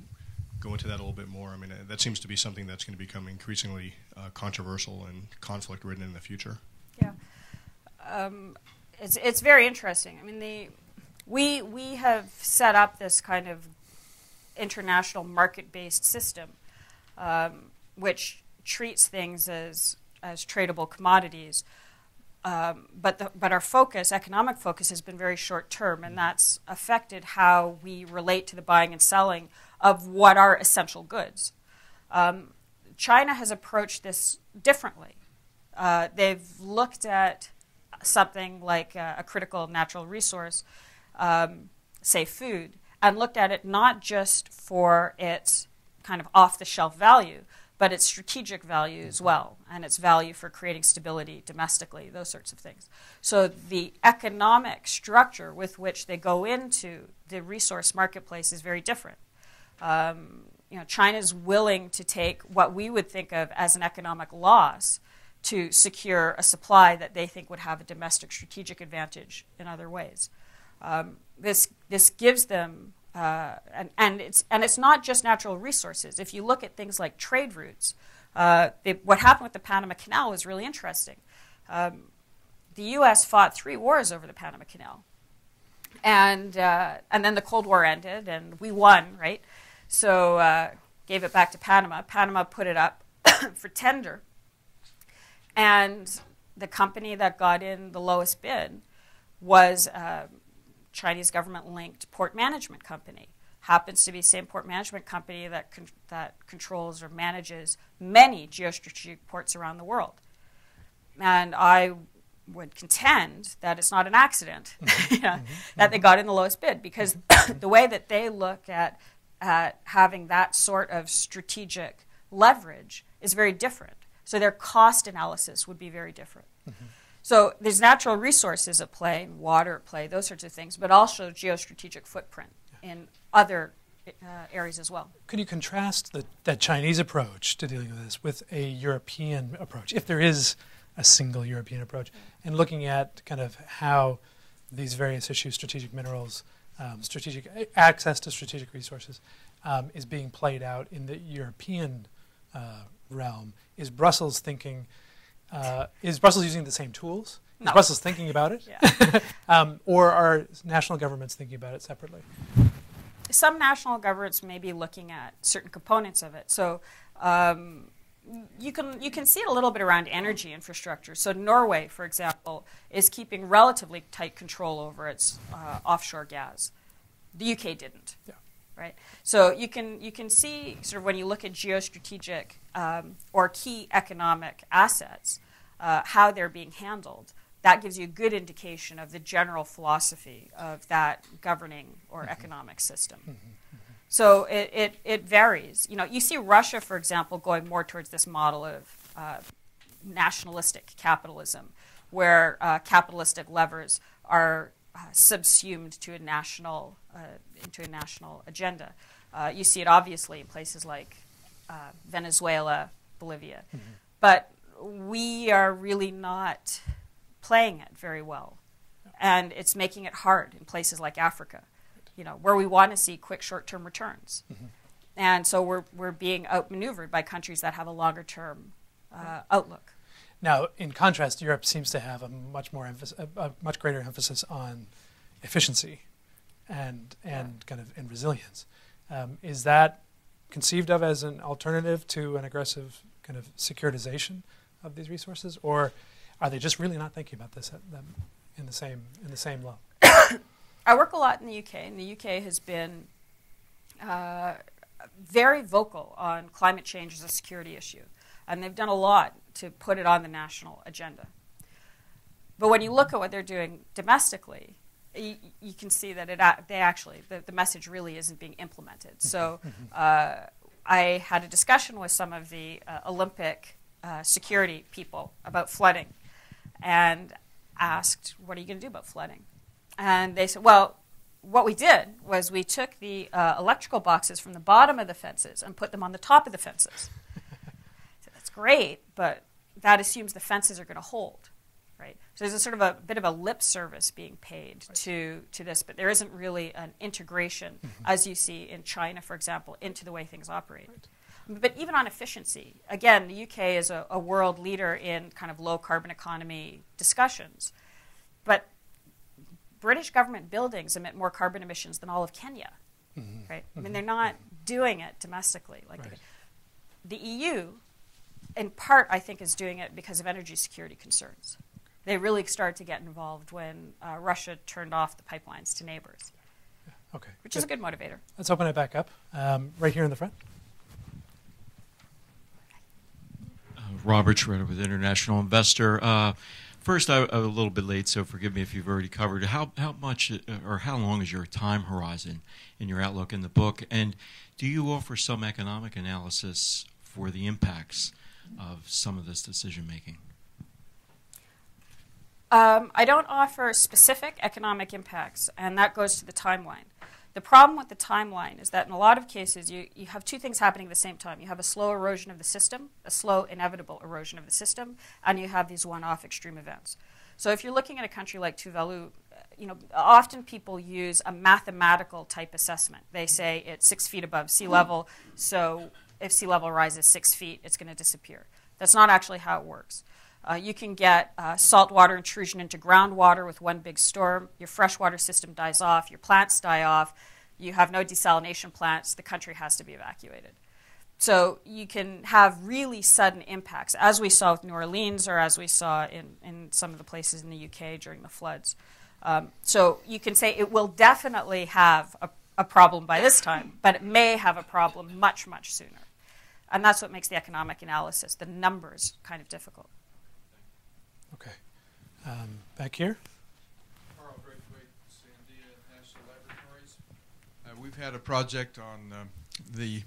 go into that a little bit more? I mean, that seems to be something that's going to become increasingly controversial and conflict-ridden in the future. Yeah, it's very interesting. I mean, we have set up this kind of international market-based system, which treats things as tradable commodities, but our focus, economic focus, has been very short-term, and that's affected how we relate to the buying and selling of what are essential goods. China has approached this differently. They've looked at something like a critical natural resource, say food, and looked at it not just for its kind of off-the-shelf value, but its strategic value as well, and its value for creating stability domestically, those sorts of things. So the economic structure with which they go into the resource marketplace is very different. You know, China's willing to take what we would think of as an economic loss to secure a supply that they think would have a domestic strategic advantage in other ways. This gives them, and it's not just natural resources. If you look at things like trade routes, what happened with the Panama Canal was really interesting. The U.S. fought 3 wars over the Panama Canal. And then the Cold War ended, and we won, right? So gave it back to Panama. Panama put it up for tender. And the company that got in the lowest bid was a Chinese government-linked port management company. Happens to be the same port management company that, that controls or manages many geostrategic ports around the world. And I would contend that it's not an accident that they got in the lowest bid, because the way that they look at having that sort of strategic leverage is very different. So their cost analysis would be very different. So there's natural resources at play, water at play, those sorts of things, but also geostrategic footprint in other areas as well. Could you contrast that Chinese approach to dealing with this with a European approach, if there is a single European approach, and looking at kind of how these various issues, strategic minerals, strategic access to strategic resources, is being played out in the European realm? Is Brussels thinking, is Brussels using the same tools? No. Is Brussels thinking about it? Yeah. Or are national governments thinking about it separately? Some national governments may be looking at certain components of it. So you can see it a little bit around energy infrastructure. So Norway, for example, is keeping relatively tight control over its offshore gas. The UK didn't, right? So you can see sort of when you look at geostrategic or key economic assets, how they're being handled. That gives you a good indication of the general philosophy of that governing or economic system. So it varies. You know, you see Russia, for example, going more towards this model of nationalistic capitalism, where capitalistic levers are subsumed to a national agenda. You see it obviously in places like Venezuela, Bolivia, but we are really not playing it very well, and it's making it hard in places like Africa. You know, where we want to see quick short-term returns. And so we're being outmaneuvered by countries that have a longer-term outlook. Now, in contrast, Europe seems to have a much greater emphasis on efficiency and resilience. Is that conceived of as an alternative to an aggressive kind of securitization of these resources, or are they just really not thinking about this at them in the same level? I work a lot in the UK, and the UK has been very vocal on climate change as a security issue, and they've done a lot to put it on the national agenda. But when you look at what they're doing domestically, you can see that the message really isn't being implemented. So I had a discussion with some of the Olympic security people about flooding, and asked, what are you going to do about flooding? And they said, well, what we did was we took the electrical boxes from the bottom of the fences and put them on the top of the fences. So that's great, but that assumes the fences are going to hold, right? So there's a sort of a bit of a lip service being paid to this, but there isn't really an integration, as you see in China, for example, into the way things operate. Right. But even on efficiency, again, the UK is a world leader in kind of low carbon economy discussions, but British government buildings emit more carbon emissions than all of Kenya, right? I mean, they're not doing it domestically. Like right. The EU, in part, I think, is doing it because of energy security concerns. They really started to get involved when Russia turned off the pipelines to neighbors, okay, which is a good motivator. Let's open it back up. Right here in the front. Robert Schroeder with International Investor. First, I'm a little bit late, so forgive me if you've already covered it. How much or how long is your time horizon in your outlook in the book? And do you offer some economic analysis for the impacts of some of this decision-making? I don't offer specific economic impacts, and that goes to the timeline. The problem with the timeline is that in a lot of cases, you have two things happening at the same time. You have a slow erosion of the system, a slow, inevitable erosion of the system, and you have these one-off extreme events. So if you're looking at a country like Tuvalu, you know, often people use a mathematical type assessment. They say it's 6 feet above sea level, so if sea level rises 6 feet, it's going to disappear. That's not actually how it works. You can get saltwater intrusion into groundwater with one big storm. Your freshwater system dies off. Your plants die off. You have no desalination plants. The country has to be evacuated. So you can have really sudden impacts, as we saw with New Orleans or as we saw in some of the places in the UK during the floods. So you can say it will definitely have a problem by this time, but it may have a problem much, much sooner. And that's what makes the economic analysis, the numbers, kind of difficult. Okay. Back here. Carl Braithwaite, Sandia National Laboratories. We've had a project on the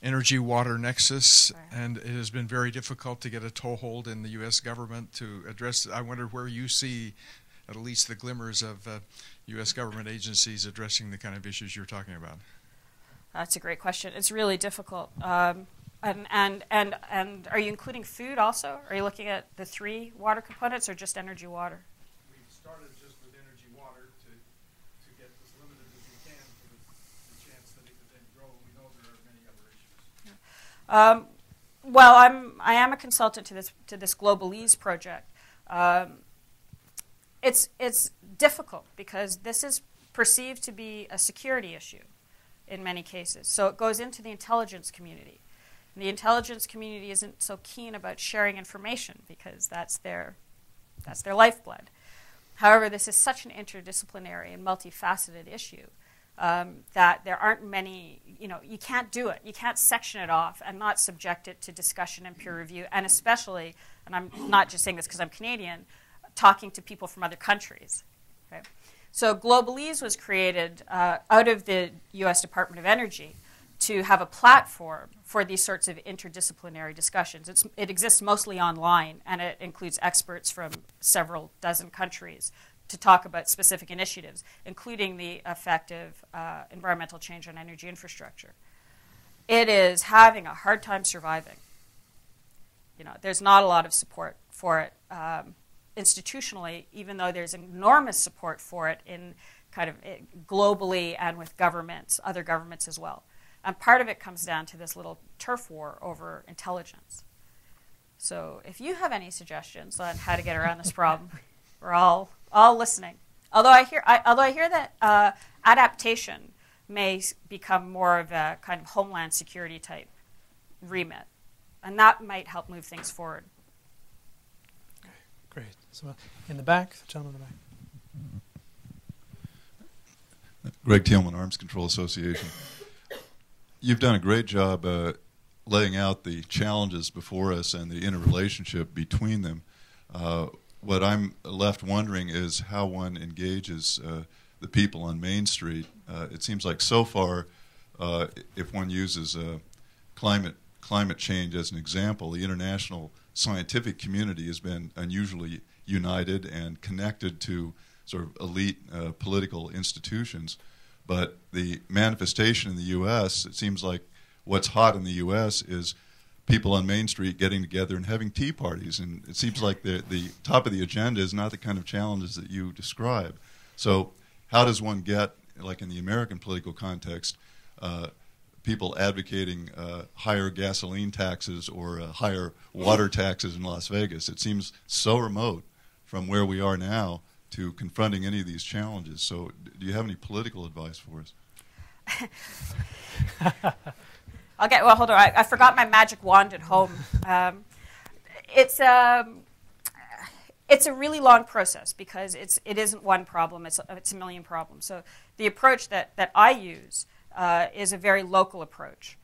energy-water nexus, and it has been very difficult to get a toehold in the U.S. government to address it. I wonder where you see at least the glimmers of U.S. government agencies addressing the kind of issues you're talking about. That's a great question. It's really difficult. And are you including food also? Are you looking at the three water components or just energy water? We started just with energy water to get as limited as we can for the chance that it could then grow. We know there are many other issues. Well, I am a consultant to this Globalese project. It's difficult because this is perceived to be a security issue in many cases. So it goes into the intelligence community. The intelligence community isn't so keen about sharing information because that's their lifeblood. However, this is such an interdisciplinary and multifaceted issue that there aren't many, you know, you can't do it. You can't section it off and not subject it to discussion and peer review, and especially, and I'm not just saying this because I'm Canadian, talking to people from other countries. Okay? So Globalese was created out of the U.S. Department of Energy to have a platform for these sorts of interdisciplinary discussions. It exists mostly online, and it includes experts from several dozen countries to talk about specific initiatives, including the effect of environmental change on energy infrastructure. It is having a hard time surviving. You know, there's not a lot of support for it institutionally, even though there's enormous support for it in kind of globally and with governments, other governments as well. And part of it comes down to this little turf war over intelligence. So if you have any suggestions on how to get around this problem, we're all listening. Although I hear that adaptation may become more of a kind of homeland security type remit. And that might help move things forward. Okay, great. So in the back, the gentleman in the back. Greg Thielman, Arms Control Association. You've done a great job laying out the challenges before us and the interrelationship between them. What I'm left wondering is how one engages the people on Main Street. It seems like so far, if one uses climate change as an example, the international scientific community has been unusually united and connected to sort of elite political institutions. But the manifestation in the U.S., it seems like what's hot in the U.S. is people on Main Street getting together and having tea parties. And it seems like the top of the agenda is not the kind of challenges that you describe. So how does one get, like in the American political context, people advocating higher gasoline taxes or higher water taxes in Las Vegas? It seems so remote from where we are now to confronting any of these challenges. So do you have any political advice for us? Okay, well, hold on. I forgot my magic wand at home. It's a really long process because it isn't one problem. It's a million problems. So the approach that I use is a very local approach.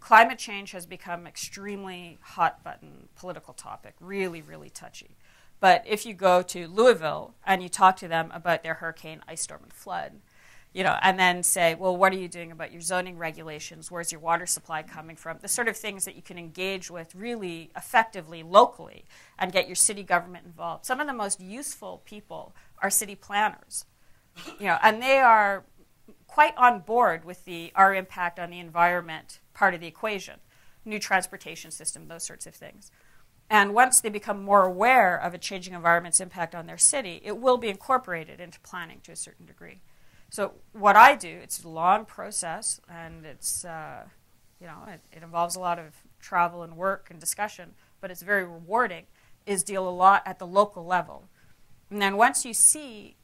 Climate change has become extremely hot-button political topic, really, really touchy. But if you go to Louisville and you talk to them about their hurricane, ice storm, and flood, you know, and then say, well, what are you doing about your zoning regulations? Where's your water supply coming from? The sort of things that you can engage with really effectively locally and get your city government involved. Some of the most useful people are city planners, you know, and they are quite on board with our impact on the environment part of the equation, new transportation system, those sorts of things. And once they become more aware of a changing environment's impact on their city, it will be incorporated into planning to a certain degree. So what I do, it's a long process, and it's, you know, it involves a lot of travel and work and discussion, but it's very rewarding, is deal a lot at the local level. And then once you see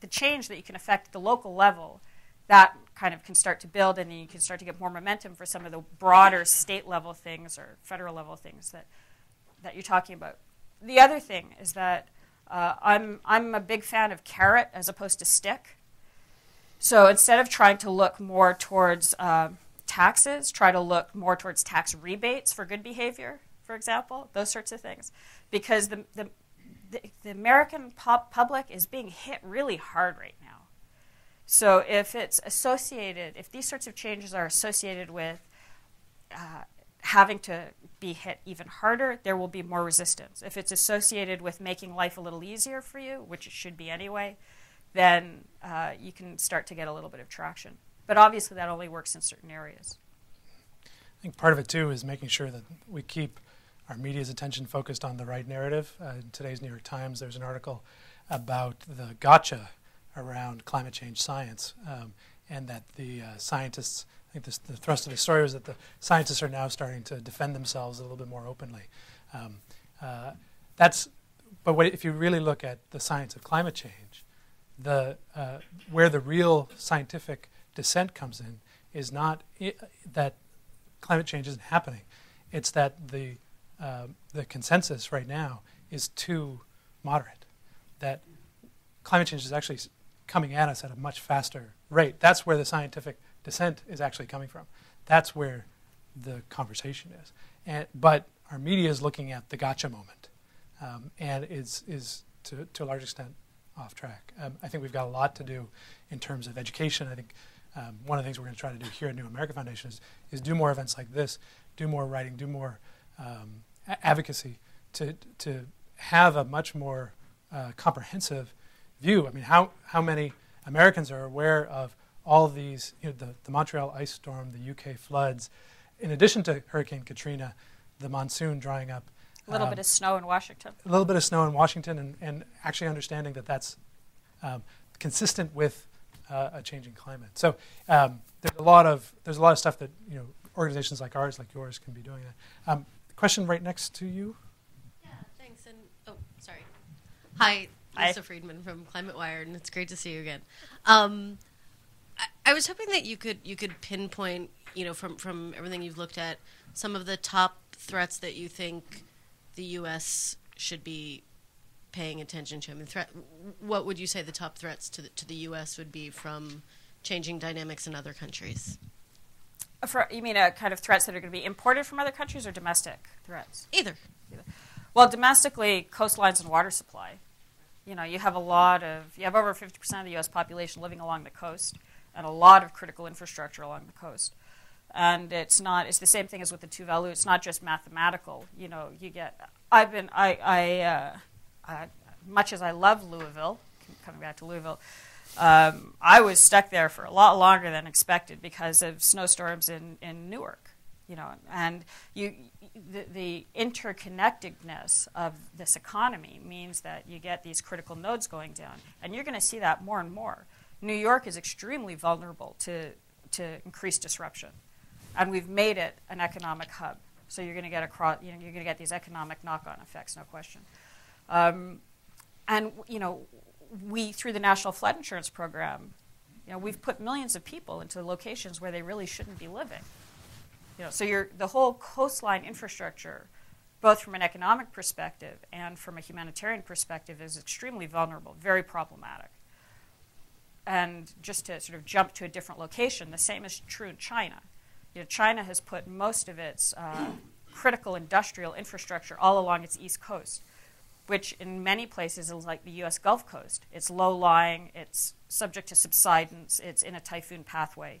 the change that you can affect at the local level, that kind of can start to build, and then you can start to get more momentum for some of the broader state level things or federal level things that you're talking about. The other thing is that I'm a big fan of carrot as opposed to stick. So instead of trying to look more towards taxes, try to look more towards tax rebates for good behavior, for example, those sorts of things. Because the American public is being hit really hard right now. So if these sorts of changes are associated with having to be hit even harder, there will be more resistance. If it's associated with making life a little easier for you, which it should be anyway, then you can start to get a little bit of traction. But obviously that only works in certain areas. I think part of it too is making sure that we keep our media's attention focused on the right narrative. In today's New York Times, there's an article about the gotcha around climate change science, and that the scientists, I think the thrust of the story was that the scientists are now starting to defend themselves a little bit more openly. If you really look at the science of climate change, where the real scientific dissent comes in is not that climate change isn't happening. It's that the consensus right now is too moderate, that climate change is actually coming at us at a much faster rate. That's where the scientific dissent is actually coming from. That's where the conversation is. But our media is looking at the gotcha moment, and is to a large extent off track. I think we've got a lot to do in terms of education. I think one of the things we're going to try to do here at New America Foundation is do more events like this, do more writing, do more advocacy to have a much more comprehensive view. I mean, how many Americans are aware of all of these, you know, the Montreal ice storm, the UK floods, in addition to Hurricane Katrina, the monsoon drying up. A little bit of snow in Washington. A little bit of snow in Washington, and actually understanding that that's consistent with a changing climate. So there's a lot of stuff that, you know, organizations like ours, like yours, can be doing. That. Question right next to you. Yeah, thanks. And oh, sorry. Hi, Lisa Friedman from Climate Wired, and it's great to see you again. I was hoping that you could pinpoint, you know, from everything you've looked at, some of the top threats that you think the U.S. should be paying attention to. I mean, what would you say the top threats to the U.S. would be from changing dynamics in other countries? You mean kind of threats that are going to be imported from other countries or domestic threats? Either. Well, domestically, coastlines and water supply. You know, you have over 50% of the U.S. population living along the coast, and a lot of critical infrastructure along the coast. And it's the same thing as with the Tuvalu. It's not just mathematical. You know, much as I love Louisville, coming back to Louisville, I was stuck there for a lot longer than expected because of snowstorms in Newark. You know, and the interconnectedness of this economy means that you get these critical nodes going down, and you're going to see that more and more. New York is extremely vulnerable to increased disruption, and we've made it an economic hub. So you're going to get you're going to get these economic knock-on effects, no question. And you know, we through the National Flood Insurance Program, you know, we've put millions of people into locations where they really shouldn't be living. You know, so the whole coastline infrastructure, both from an economic perspective and from a humanitarian perspective, is extremely vulnerable, very problematic. And just to sort of jump to a different location, the same is true in China. You know, China has put most of its critical industrial infrastructure all along its east coast, which in many places is like the U.S. Gulf Coast. It's low-lying, it's subject to subsidence, it's in a typhoon pathway.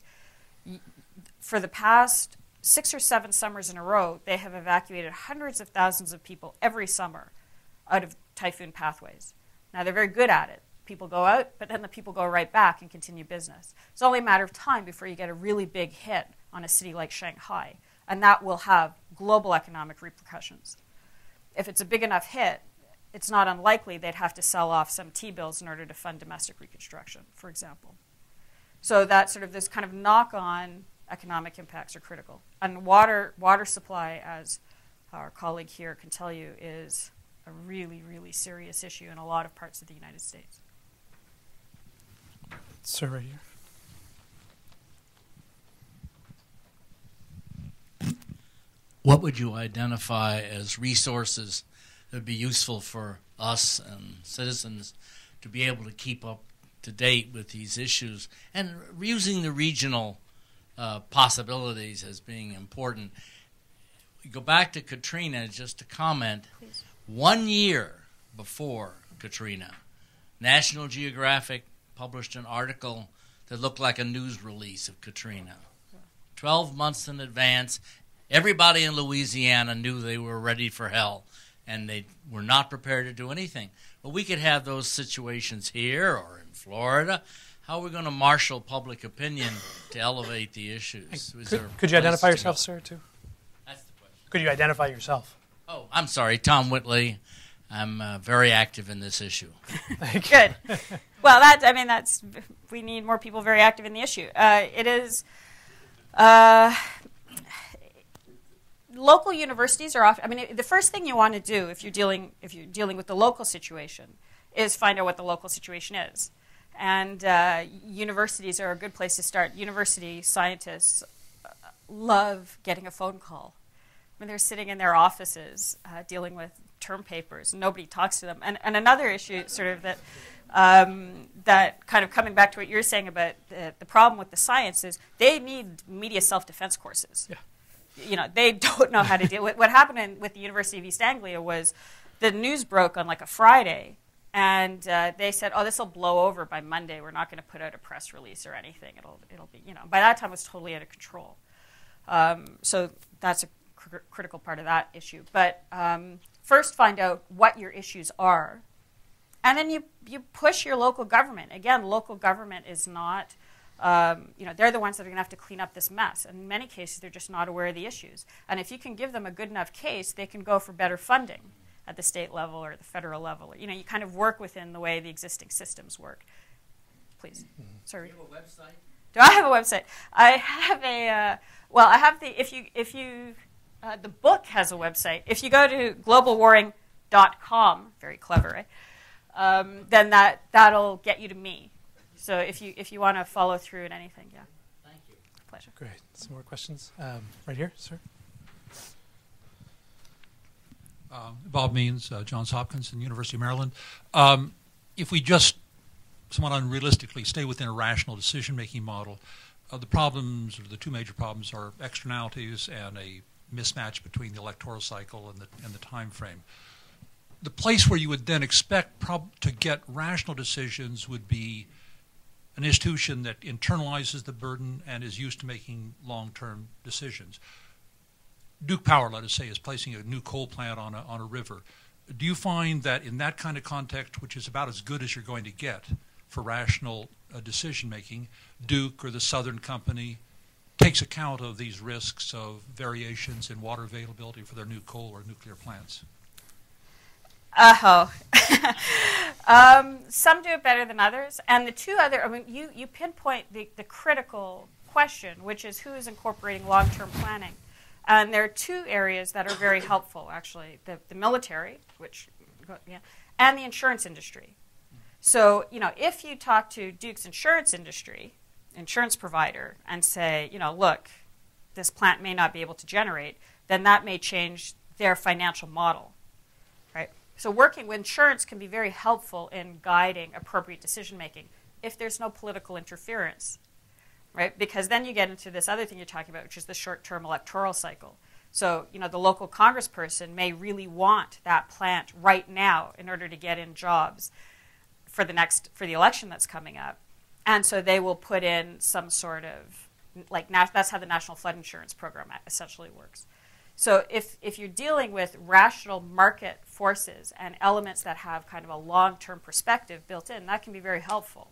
For the past 6 or 7 summers in a row, they have evacuated hundreds of thousands of people every summer out of typhoon pathways. Now, they're very good at it. People go out, but then the people go right back and continue business. It's only a matter of time before you get a really big hit on a city like Shanghai, and that will have global economic repercussions. If it's a big enough hit, it's not unlikely they'd have to sell off some T-bills in order to fund domestic reconstruction, for example. So that sort of this kind of knock-on economic impacts are critical. And water supply, as our colleague here can tell you, is a really, really serious issue in a lot of parts of the United States. Sir, right here. What would you identify as resources that would be useful for us and citizens to be able to keep up to date with these issues? And using the regional possibilities as being important. We go back to Katrina just to comment. Please. 1 year before Katrina, National Geographic published an article that looked like a news release of Katrina. 12 months in advance, everybody in Louisiana knew they were ready for hell, and they were not prepared to do anything. But we could have those situations here or in Florida. How are we going to marshal public opinion to elevate the issues? Could you identify yourself, sir, too? That's the question. Could you identify yourself? Oh, I'm sorry, Tom Whitley. I'm very active in this issue. Good. Well, we need more people very active in the issue. It is, local universities are often, I mean, the first thing you want to do if you're dealing with the local situation is find out what the local situation is. And universities are a good place to start. University scientists love getting a phone call. I mean, they're sitting in their offices dealing with term papers. Nobody talks to them. And another issue sort of that, that kind of coming back to what you're saying about the problem with the science is they need media self-defense courses. Yeah. You know, they don't know how to deal with what happened with the University of East Anglia was the news broke on like a Friday, and they said, oh, this will blow over by Monday. We're not going to put out a press release or anything. It'll be, you know, by that time it was totally out of control. So that's a critical part of that issue. But first find out what your issues are, and then you push your local government. Again, local government is not, you know, they're the ones that are going to have to clean up this mess. And in many cases, they're just not aware of the issues. And if you can give them a good enough case, they can go for better funding at the state level or the federal level. You know, you kind of work within the way the existing systems work. Please. Sorry. Do you have a website? Do I have a website? I have a, well, I have the, the book has a website. If you go to globalwarring.com, very clever, right? Then that'll get you to me. So if you want to follow through in anything, yeah. Thank you. Pleasure. Great. Some more questions? Right here, sir. Bob Means, Johns Hopkins and University of Maryland. If we just somewhat unrealistically stay within a rational decision-making model, the problems, or the two major problems, are externalities and a mismatch between the electoral cycle and the time frame. The place where you would then expect to get rational decisions would be an institution that internalizes the burden and is used to making long-term decisions. Duke Power, let us say, is placing a new coal plant on a river. Do you find that in that kind of context, which is about as good as you're going to get for rational decision-making, Duke or the Southern Company takes account of these risks of variations in water availability for their new coal or nuclear plants? Some do it better than others. And the two other, I mean, you pinpoint the critical question, which is who is incorporating long-term planning. And there are two areas that are very helpful, actually, the military, which, yeah, and the insurance industry. So, you know, if you talk to Duke's insurance industry, insurance provider, and say, you know, look, this plant may not be able to generate, then that may change their financial model. So working with insurance can be very helpful in guiding appropriate decision-making if there's no political interference, right? Because then you get into this other thing you're talking about, which is the short-term electoral cycle. So, you know, the local congressperson may really want that plant right now in order to get in jobs for the next, for the election that's coming up. And so they will put in some sort of, like, that's how the National Flood Insurance Program essentially works. So if you're dealing with rational market forces and elements that have kind of a long-term perspective built in, that can be very helpful.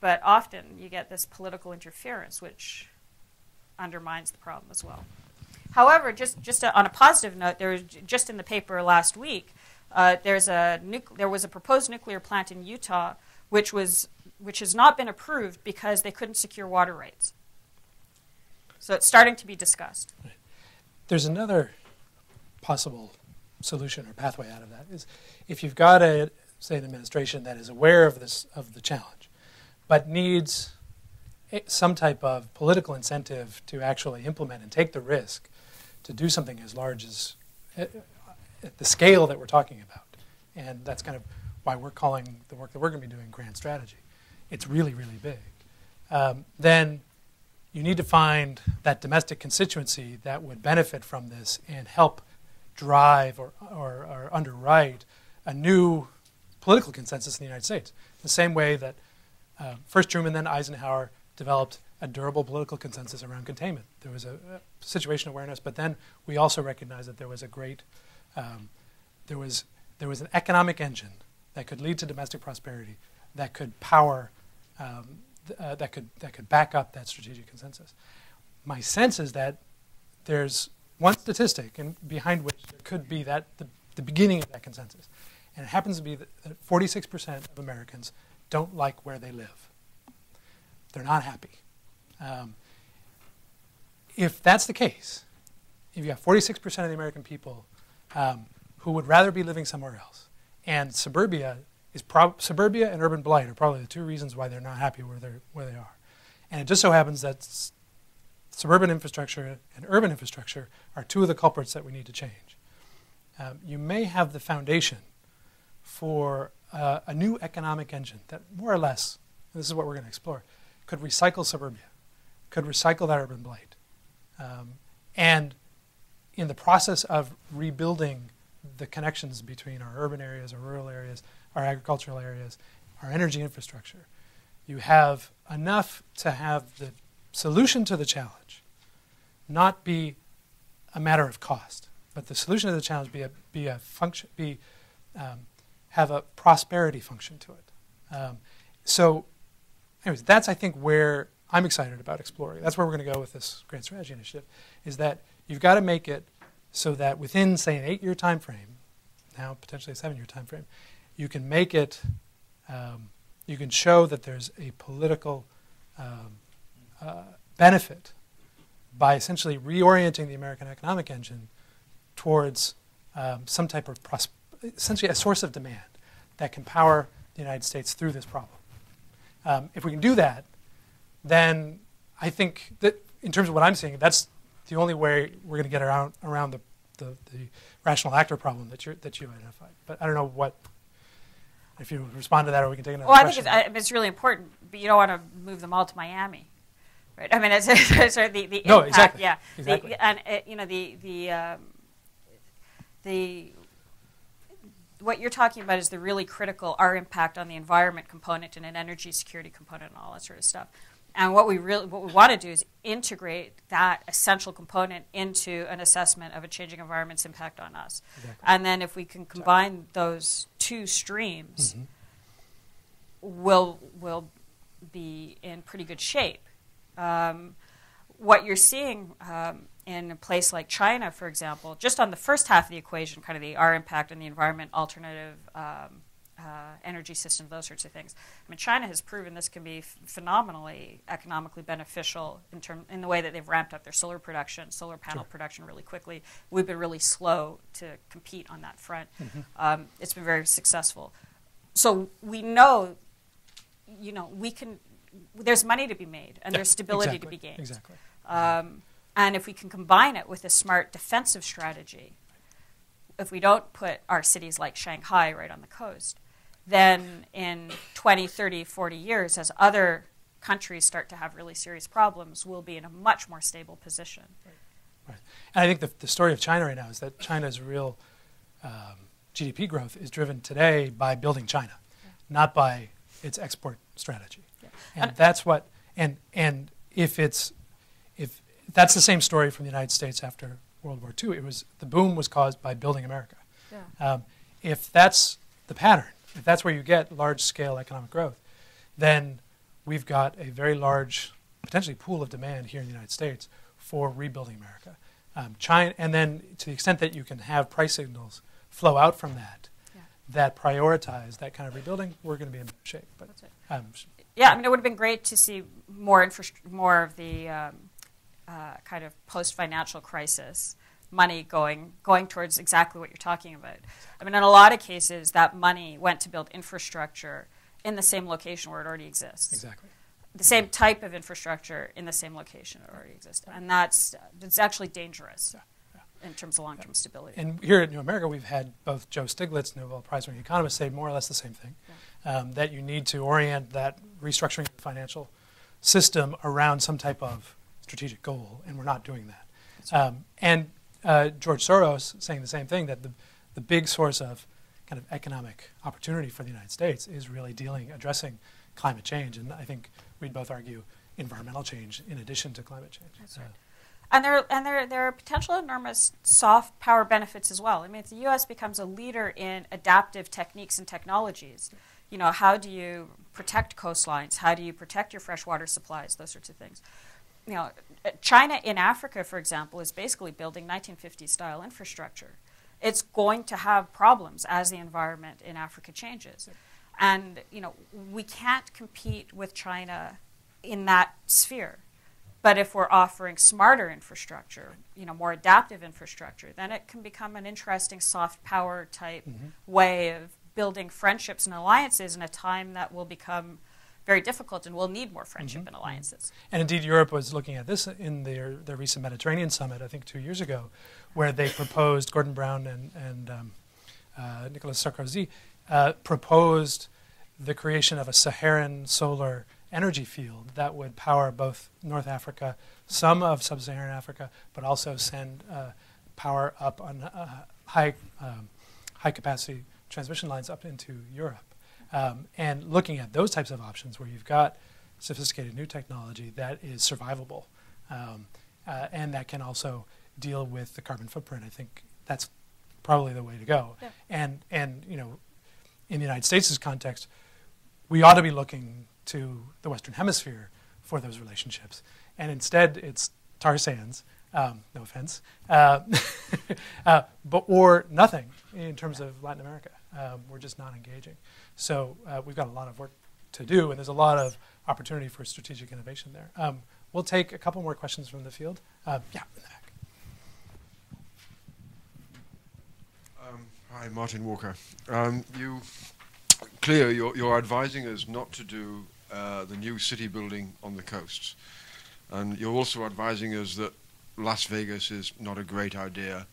But often you get this political interference, which undermines the problem as well. However, just on a positive note, there was just in the paper last week, there was a proposed nuclear plant in Utah, which has not been approved because they couldn't secure water rights. So it's starting to be discussed. There's another possible solution or pathway out of that is if you've got a, say, an administration that is aware of this, of the challenge, but needs some type of political incentive to actually implement and take the risk to do something as large as at the scale that we're talking about. And that's kind of why we're calling the work that we're going to be doing grand strategy. It's really, really big. Then you need to find that domestic constituency that would benefit from this and help drive or underwrite a new political consensus in the United States. The same way that first Truman, then Eisenhower developed a durable political consensus around containment. There was a situation awareness, but then we also recognized that there was a great, there was an economic engine that could lead to domestic prosperity, that could power that could back up that strategic consensus. My sense is that there's one statistic and behind which there could be that the beginning of that consensus. And it happens to be that 46% of Americans don't like where they live. They're not happy. If that's the case, if you have 46% of the American people who would rather be living somewhere else, and suburbia suburbia and urban blight are probably the two reasons why they're not happy where they are. And it just so happens that suburban infrastructure and urban infrastructure are two of the culprits that we need to change. You may have the foundation for a new economic engine that more or less, and this is what we're going to explore, could recycle suburbia, could recycle that urban blight. And in the process of rebuilding the connections between our urban areas, our rural areas, our agricultural areas, our energy infrastructure, you have enough to have the solution to the challenge not be a matter of cost, but the solution to the challenge have a prosperity function to it. So, anyways, that's I think where I'm excited about exploring. That's where we're going to go with this Grand Strategy Initiative, is that you've got to make it so that within, say, an 8-year time frame, now potentially a 7-year time frame, you can make it, you can show that there's a political benefit by essentially reorienting the American economic engine towards some type of, essentially a source of demand that can power the United States through this problem. If we can do that, then I think that in terms of what I'm seeing, that's the only way we're going to get around the rational actor problem that you identified. But I don't know what, if you respond to that, or we can take another question. Well, I think it's really important, but you don't want to move them all to Miami, right? I mean, it's sort of the impact. No, exactly. Yeah, exactly. What you're talking about is the really critical, our impact on the environment component and an energy security component and all that sort of stuff. And what we want to do is integrate that essential component into an assessment of a changing environment's impact on us. Exactly. And then if we can combine those two streams, mm-hmm. we'll be in pretty good shape. What you're seeing in a place like China, for example, just on the first half of the equation, kind of our impact on the environment, alternative energy systems, those sorts of things. I mean, China has proven this can be phenomenally economically beneficial in the way that they've ramped up their solar production, solar panel sure. production really quickly. We've been really slow to compete on that front. Mm-hmm. It's been very successful. So we know, you know, we can. There's money to be made, and there's stability exactly. to be gained. Exactly. And if we can combine it with a smart defensive strategy, if we don't put our cities like Shanghai right on the coast, then in 20, 30, 40 years, as other countries start to have really serious problems, we'll be in a much more stable position. Right. Right. And I think the story of China right now is that China's real GDP growth is driven today by building China, yeah. not by its export strategy. Yeah. And that's what, and if that's the same story from the United States after World War II. It was, the boom was caused by building America. Yeah. If that's the pattern, if that's where you get large-scale economic growth, then we've got a very large, potentially pool of demand here in the United States for rebuilding America. China, and then to the extent that you can have price signals flow out from that, yeah. that prioritize that kind of rebuilding, we're going to be in shape. But, that's it. Yeah, I mean, it would have been great to see more of the kind of post-financial crisis money going towards exactly what you're talking about. I mean, in a lot of cases, that money went to build infrastructure in the same location where it already exists. Exactly. The same type of infrastructure in the same location it already exists. And that's actually dangerous yeah. Yeah. in terms of long-term yeah. stability. And here at New America, we've had both Joe Stiglitz, Nobel Prize-winning economist, say more or less the same thing, yeah. That you need to orient that restructuring of the financial system around some type of strategic goal, and we're not doing that. And George Soros saying the same thing, that the big source of kind of economic opportunity for the United States is really addressing climate change. And I think we'd both argue environmental change in addition to climate change. That's right. And there are potential enormous soft power benefits as well. I mean, if the U.S. becomes a leader in adaptive techniques and technologies, you know, how do you protect coastlines? How do you protect your freshwater supplies? Those sorts of things. You know, China in Africa, for example, is basically building 1950s-style infrastructure. It's going to have problems as the environment in Africa changes. And, you know, we can't compete with China in that sphere. But if we're offering smarter infrastructure, you know, more adaptive infrastructure, then it can become an interesting soft power type mm-hmm. way of building friendships and alliances in a time that will become very difficult, and we'll need more friendship mm-hmm. and alliances. And indeed, Europe was looking at this in their recent Mediterranean summit, I think 2 years ago, where they proposed, Gordon Brown and Nicolas Sarkozy proposed the creation of a Saharan solar energy field that would power both North Africa, some of sub-Saharan Africa, but also send power up on high-capacity transmission lines up into Europe. And looking at those types of options where you've got sophisticated new technology that is survivable and that can also deal with the carbon footprint, I think that's probably the way to go. Yeah. And you know, in the United States' context, we ought to be looking to the Western Hemisphere for those relationships. And instead, it's tar sands, no offense, or nothing in terms of Latin America. We're just not engaging. So we've got a lot of work to do, and there's a lot of opportunity for strategic innovation there. We'll take a couple more questions from the field. Yeah, in the back. Hi, Martin Walker. Clear, you're advising us not to do the new city building on the coasts. And you're also advising us that Las Vegas is not a great idea,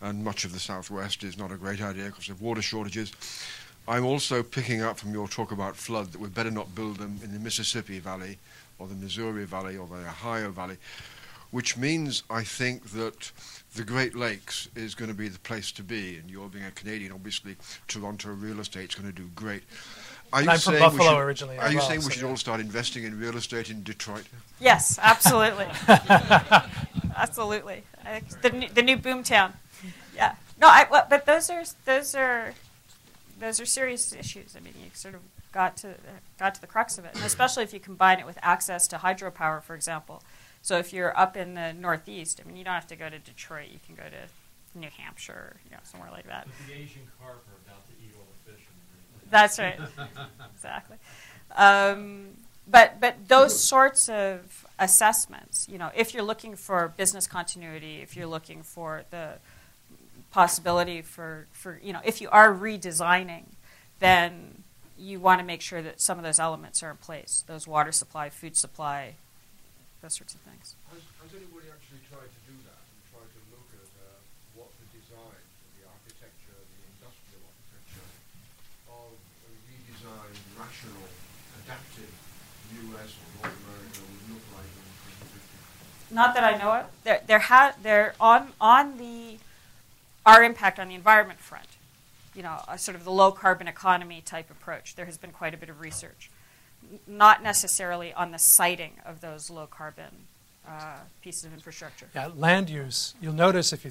and much of the Southwest is not a great idea because of water shortages. I'm also picking up from your talk about flood that we'd better not build them in the Mississippi Valley or the Missouri Valley or the Ohio Valley, which means, I think, that the Great Lakes is going to be the place to be. And you're being a Canadian, obviously, Toronto real estate's going to do great. I'm from Buffalo originally. Are you saying we should all start investing in real estate in Detroit? Yes, absolutely. Absolutely. The new boomtown. Yeah. No, but those are serious issues. I mean, you sort of got to the crux of it, and especially if you combine it with access to hydropower, for example. So if you're up in the Northeast, I mean, you don't have to go to Detroit. You can go to New Hampshire, you know, somewhere like that. But the Asian carp are about to eat all the fish. That's right. Exactly. But those sorts of assessments, you know, if you're looking for business continuity, if you're looking for the possibility for you know, if you are redesigning, then you want to make sure that some of those elements are in place, those water supply, food supply, those sorts of things. Has anybody actually tried to do that and tried to look at what the design, the architecture, the industrial architecture of a redesigned, rational, adaptive U.S. or North America would look like in 2050? Not that I know of. They're on our impact on the environment front, you know, sort of the low carbon economy type approach. There has been quite a bit of research. Not necessarily on the siting of those low-carbon pieces of infrastructure. Yeah, land use. You'll notice if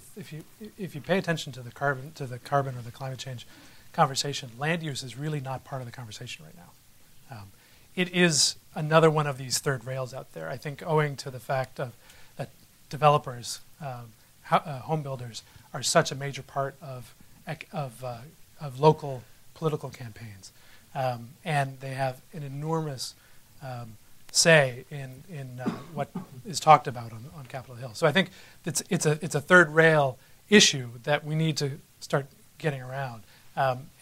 you pay attention to the carbon or the climate change conversation, land use is really not part of the conversation right now. It is another one of these third rails out there. I think owing to the fact of that developers, home builders, are such a major part of local political campaigns. And they have an enormous say in what is talked about on Capitol Hill. So I think it's a third rail issue that we need to start getting around.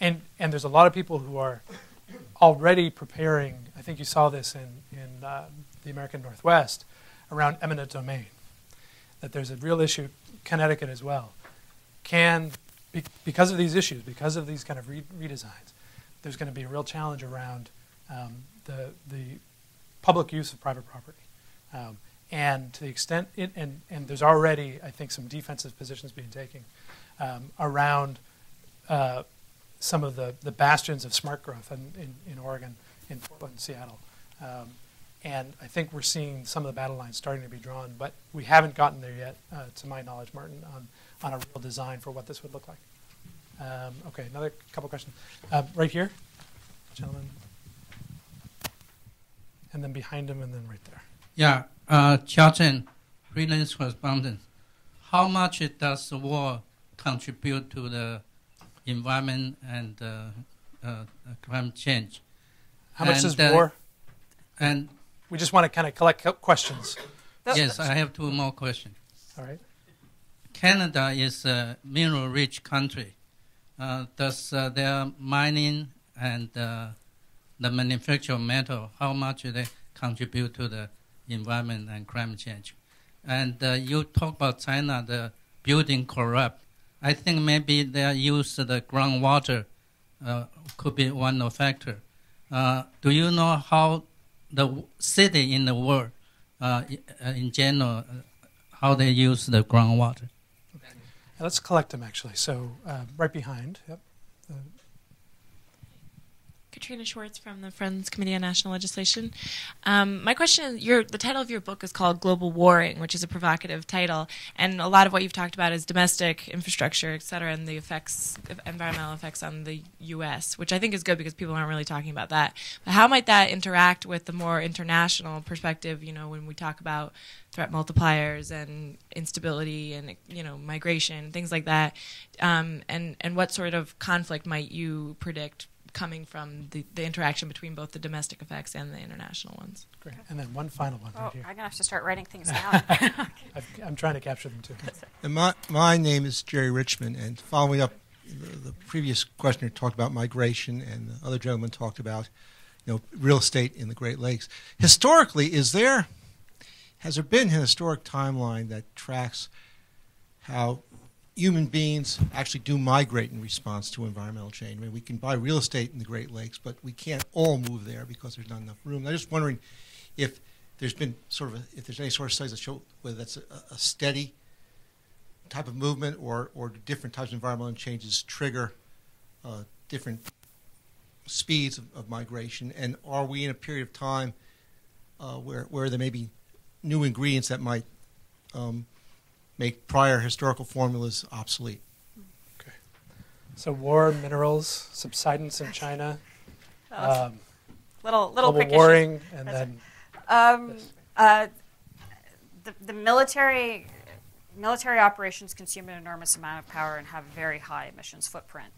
And there's a lot of people who are already preparing. I think you saw this in the American Northwest around eminent domain. That there's a real issue, Connecticut as well. Because of these issues, because of these kind of redesigns. There's going to be a real challenge around the public use of private property, and to the extent and there's already, I think, some defensive positions being taken around some of the bastions of smart growth in Oregon, in Portland, Seattle, and I think we're seeing some of the battle lines starting to be drawn, but we haven't gotten there yet, to my knowledge, Martin, on a real design for what this would look like. Okay, another couple questions. Right here, gentlemen. And then behind him, and then right there. Yeah, Chia Chen, freelance correspondent. How much does the war contribute to the environment and climate change? How much is war? And we just want to kind of collect questions. Yes, I have two more questions. All right. Canada is a mineral-rich country. Does their mining and the manufacture of metal, how much do they contribute to the environment and climate change? And you talk about China, the building corrupt. I think maybe their use of the groundwater could be one factor. Do you know how the city in the world, in general, how they use the groundwater? Let's collect them, actually. So right behind. Yep. Katrina Schwartz from the Friends Committee on National Legislation. My question is, the title of your book is called Global Warring, which is a provocative title. And a lot of what you've talked about is domestic infrastructure, et cetera, and the effects, environmental effects on the U.S., which I think is good because people aren't really talking about that. But how might that interact with the more international perspective, you know, when we talk about threat multipliers and instability and, you know, migration, things like that, and what sort of conflict might you predict coming from the interaction between both the domestic effects and the international ones? Great. And then one final one. Oh, right here. I'm going to have to start writing things down. I'm trying to capture them, too. And my name is Jerry Richmond, and following up, the previous questioner talked about migration, and the other gentleman talked about real estate in the Great Lakes. Historically, has there been a historic timeline that tracks how human beings actually do migrate in response to environmental change? I mean, we can buy real estate in the Great Lakes, but we can't all move there because there's not enough room. And I'm just wondering if there's been sort of if there's any sort of studies that show whether that's a steady type of movement, or different types of environmental changes trigger different speeds of migration, and are we in a period of time where there may be new ingredients that might make prior historical formulas obsolete? Okay. So war, minerals, subsidence in China, little global warring, and then the military operations consume an enormous amount of power and have a very high emissions footprint.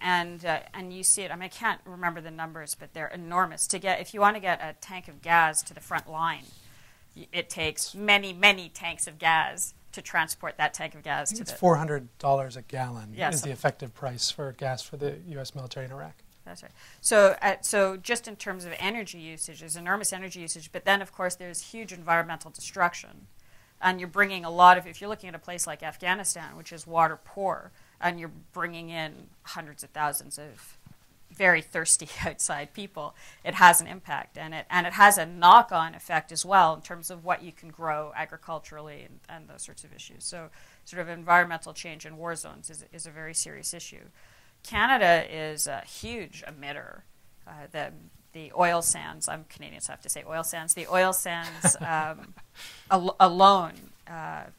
And you see it. I mean, I can't remember the numbers, but they're enormous. If you want to get a tank of gas to the front line, it takes many, many tanks of gas to transport that tank of gas. I think it's $400 a gallon is the effective price for gas for the U.S. military in Iraq. That's right. So, so just in terms of energy usage, there's enormous energy usage, but then, of course, there's huge environmental destruction. And you're bringing a lot of, if you're looking at a place like Afghanistan, which is water poor, and you're bringing in hundreds of thousands of very thirsty outside people, it has an impact. And it has a knock-on effect as well in terms of what you can grow agriculturally and those sorts of issues. So sort of environmental change in war zones is a very serious issue. Canada is a huge emitter. The oil sands, I'm Canadian, so I have to say oil sands. The oil sands alone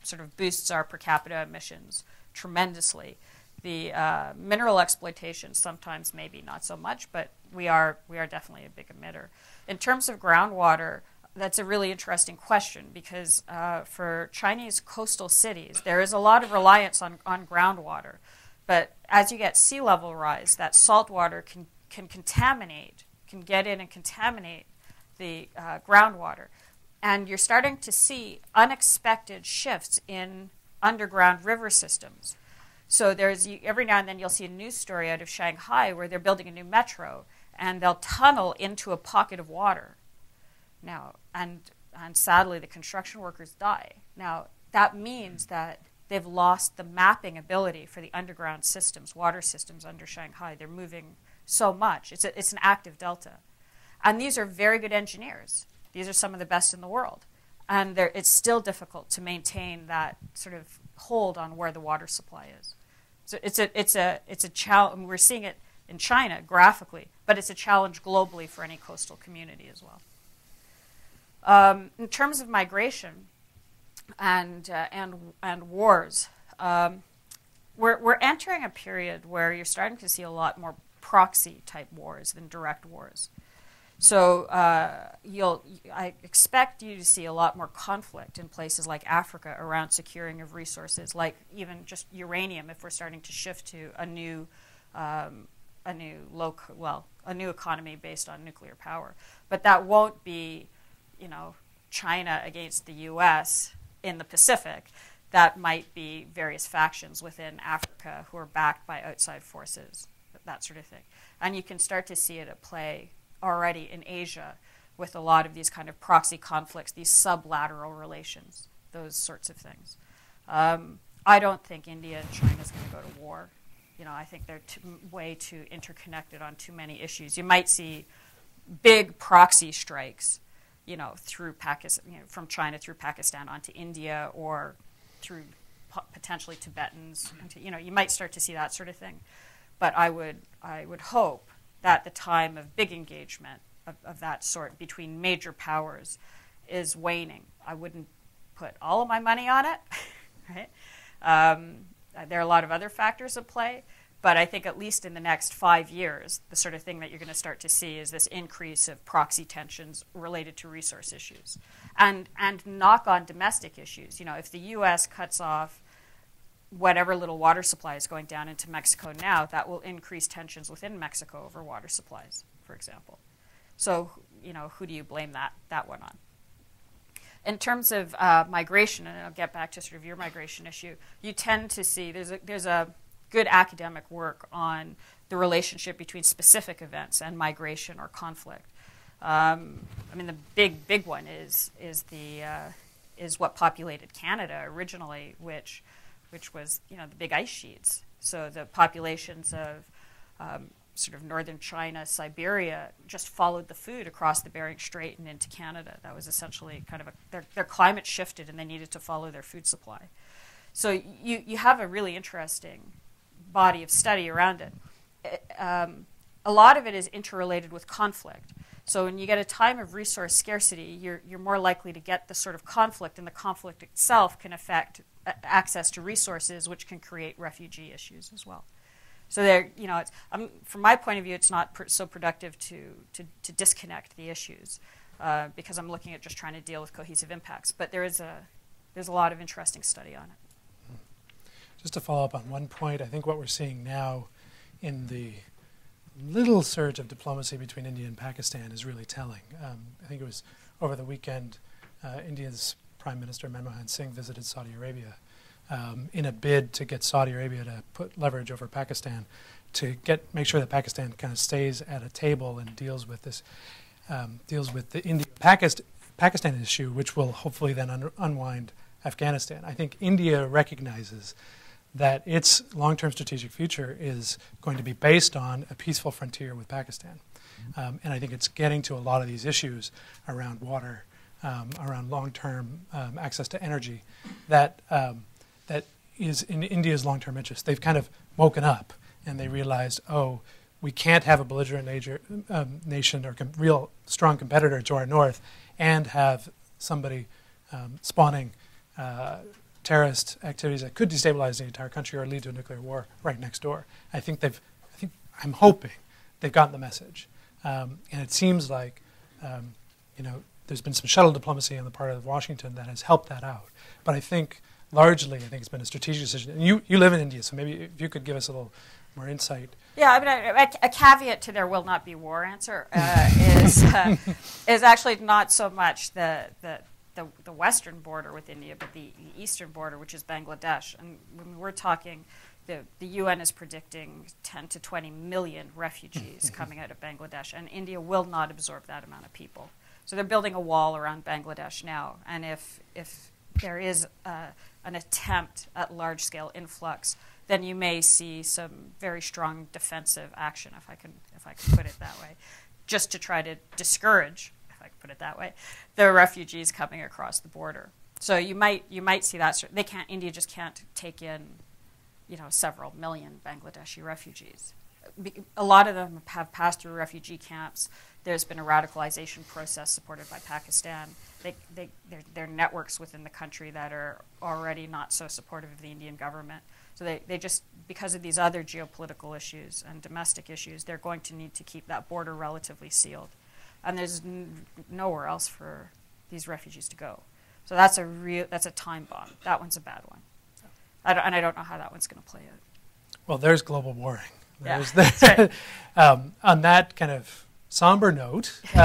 sort of boosts our per capita emissions tremendously. The mineral exploitation, sometimes maybe not so much, but we are definitely a big emitter. In terms of groundwater, that's a really interesting question, because for Chinese coastal cities, there is a lot of reliance on groundwater. But as you get sea level rise, that salt water can get in and contaminate the groundwater. And you're starting to see unexpected shifts in underground river systems. So every now and then you'll see a news story out of Shanghai where they're building a new metro, and they'll tunnel into a pocket of water. Now, and sadly, the construction workers die. Now, that means that they've lost the mapping ability for the underground systems, water systems under Shanghai. They're moving so much. It's an active delta. And these are very good engineers. These are some of the best in the world. And it's still difficult to maintain that sort of hold on where the water supply is. So it's a challenge. We're seeing it in China graphically, but it's a challenge globally for any coastal community as well. In terms of migration and wars, we're entering a period where you're starting to see a lot more proxy type wars than direct wars. So I expect you to see a lot more conflict in places like Africa around securing of resources, like even just uranium, if we're starting to shift to a new economy based on nuclear power. But that won't be, China against the U.S. in the Pacific. That might be various factions within Africa who are backed by outside forces, that sort of thing. And you can start to see it at play already in Asia with a lot of these kind of proxy conflicts, these sublateral relations, those sorts of things. I don't think India and China is going to go to war. I think they're way too interconnected on too many issues. You might see big proxy strikes, through Pakistan, from China through Pakistan onto India, or through potentially Tibetans. You might start to see that sort of thing. But I would hope that the time of big engagement of that sort between major powers is waning. I wouldn't put all of my money on it, right? There are a lot of other factors at play, but I think at least in the next 5 years, the sort of thing that you're going to start to see is this increase of proxy tensions related to resource issues and knock-on domestic issues. If the U.S. cuts off whatever little water supply is going down into Mexico now, that will increase tensions within Mexico over water supplies, for example. So, who do you blame that one on? In terms of migration, and I'll get back to sort of your migration issue, you tend to see there's a good academic work on the relationship between specific events and migration or conflict. I mean, the big one is what populated Canada originally, which was, you know, the big ice sheets. So the populations of sort of northern China, Siberia, just followed the food across the Bering Strait and into Canada. That was essentially kind of their climate shifted, and they needed to follow their food supply. So you have a really interesting body of study around it. A lot of it is interrelated with conflict. So when you get a time of resource scarcity, you're more likely to get this sort of conflict, and the conflict itself can affect access to resources, which can create refugee issues as well. So there, you know, from my point of view, it's not so productive to disconnect the issues because I'm looking at just trying to deal with cohesive impacts. But there's a lot of interesting study on it. Just to follow up on one point, I think what we're seeing now in the little surge of diplomacy between India and Pakistan is really telling. I think it was over the weekend, India's Prime Minister Manmohan Singh visited Saudi Arabia in a bid to get Saudi Arabia to put leverage over Pakistan to make sure that Pakistan kind of stays at a table and deals with this, deals with the India-Pakistan issue, which will hopefully then unwind Afghanistan. I think India recognizes that its long-term strategic future is going to be based on a peaceful frontier with Pakistan. And I think it's getting to a lot of these issues around water, around long-term access to energy that is in India's long-term interest. They've kind of woken up and they realized, oh, we can't have a belligerent nation or real strong competitor to our north and have somebody spawning terrorist activities that could destabilize the entire country or lead to a nuclear war right next door. I'm hoping they've gotten the message. And it seems like, you know, there's been some shuttle diplomacy on the part of Washington that has helped that out. But I think largely, I think it's been a strategic decision. And you live in India, so maybe if you could give us a little more insight. Yeah, I mean, a caveat to there will not be war answer is actually not so much the western border with India, but the eastern border, which is Bangladesh. And when we're talking, the UN is predicting 10 to 20 million refugees coming out of Bangladesh, and India will not absorb that amount of people. So they're building a wall around Bangladesh now. And if there is an attempt at large-scale influx, then you may see some very strong defensive action, if I can put it that way, just to try to discourage, the refugees coming across the border. So you might see that they can't. India just can't take in, you know, several million Bangladeshi refugees. A lot of them have passed through refugee camps. There's been a radicalization process supported by Pakistan. There are networks within the country that are already not so supportive of the Indian government. So they just, because of these other geopolitical issues and domestic issues, they're going to need to keep that border relatively sealed. And there's nowhere else for these refugees to go. So that's a time bomb. That one's a bad one. And I don't know how that one's going to play out. Well, there's global warring. Right. On that kind of somber note, sure.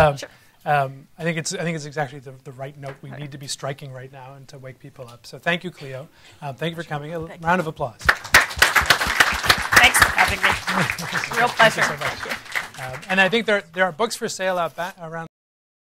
I think it's exactly the right note we need to be striking right now and to wake people up. So thank you, Cleo. Thank you for coming. A round of applause. Thanks for having me. Real pleasure. Thank you so much. And I think there are books for sale out back around.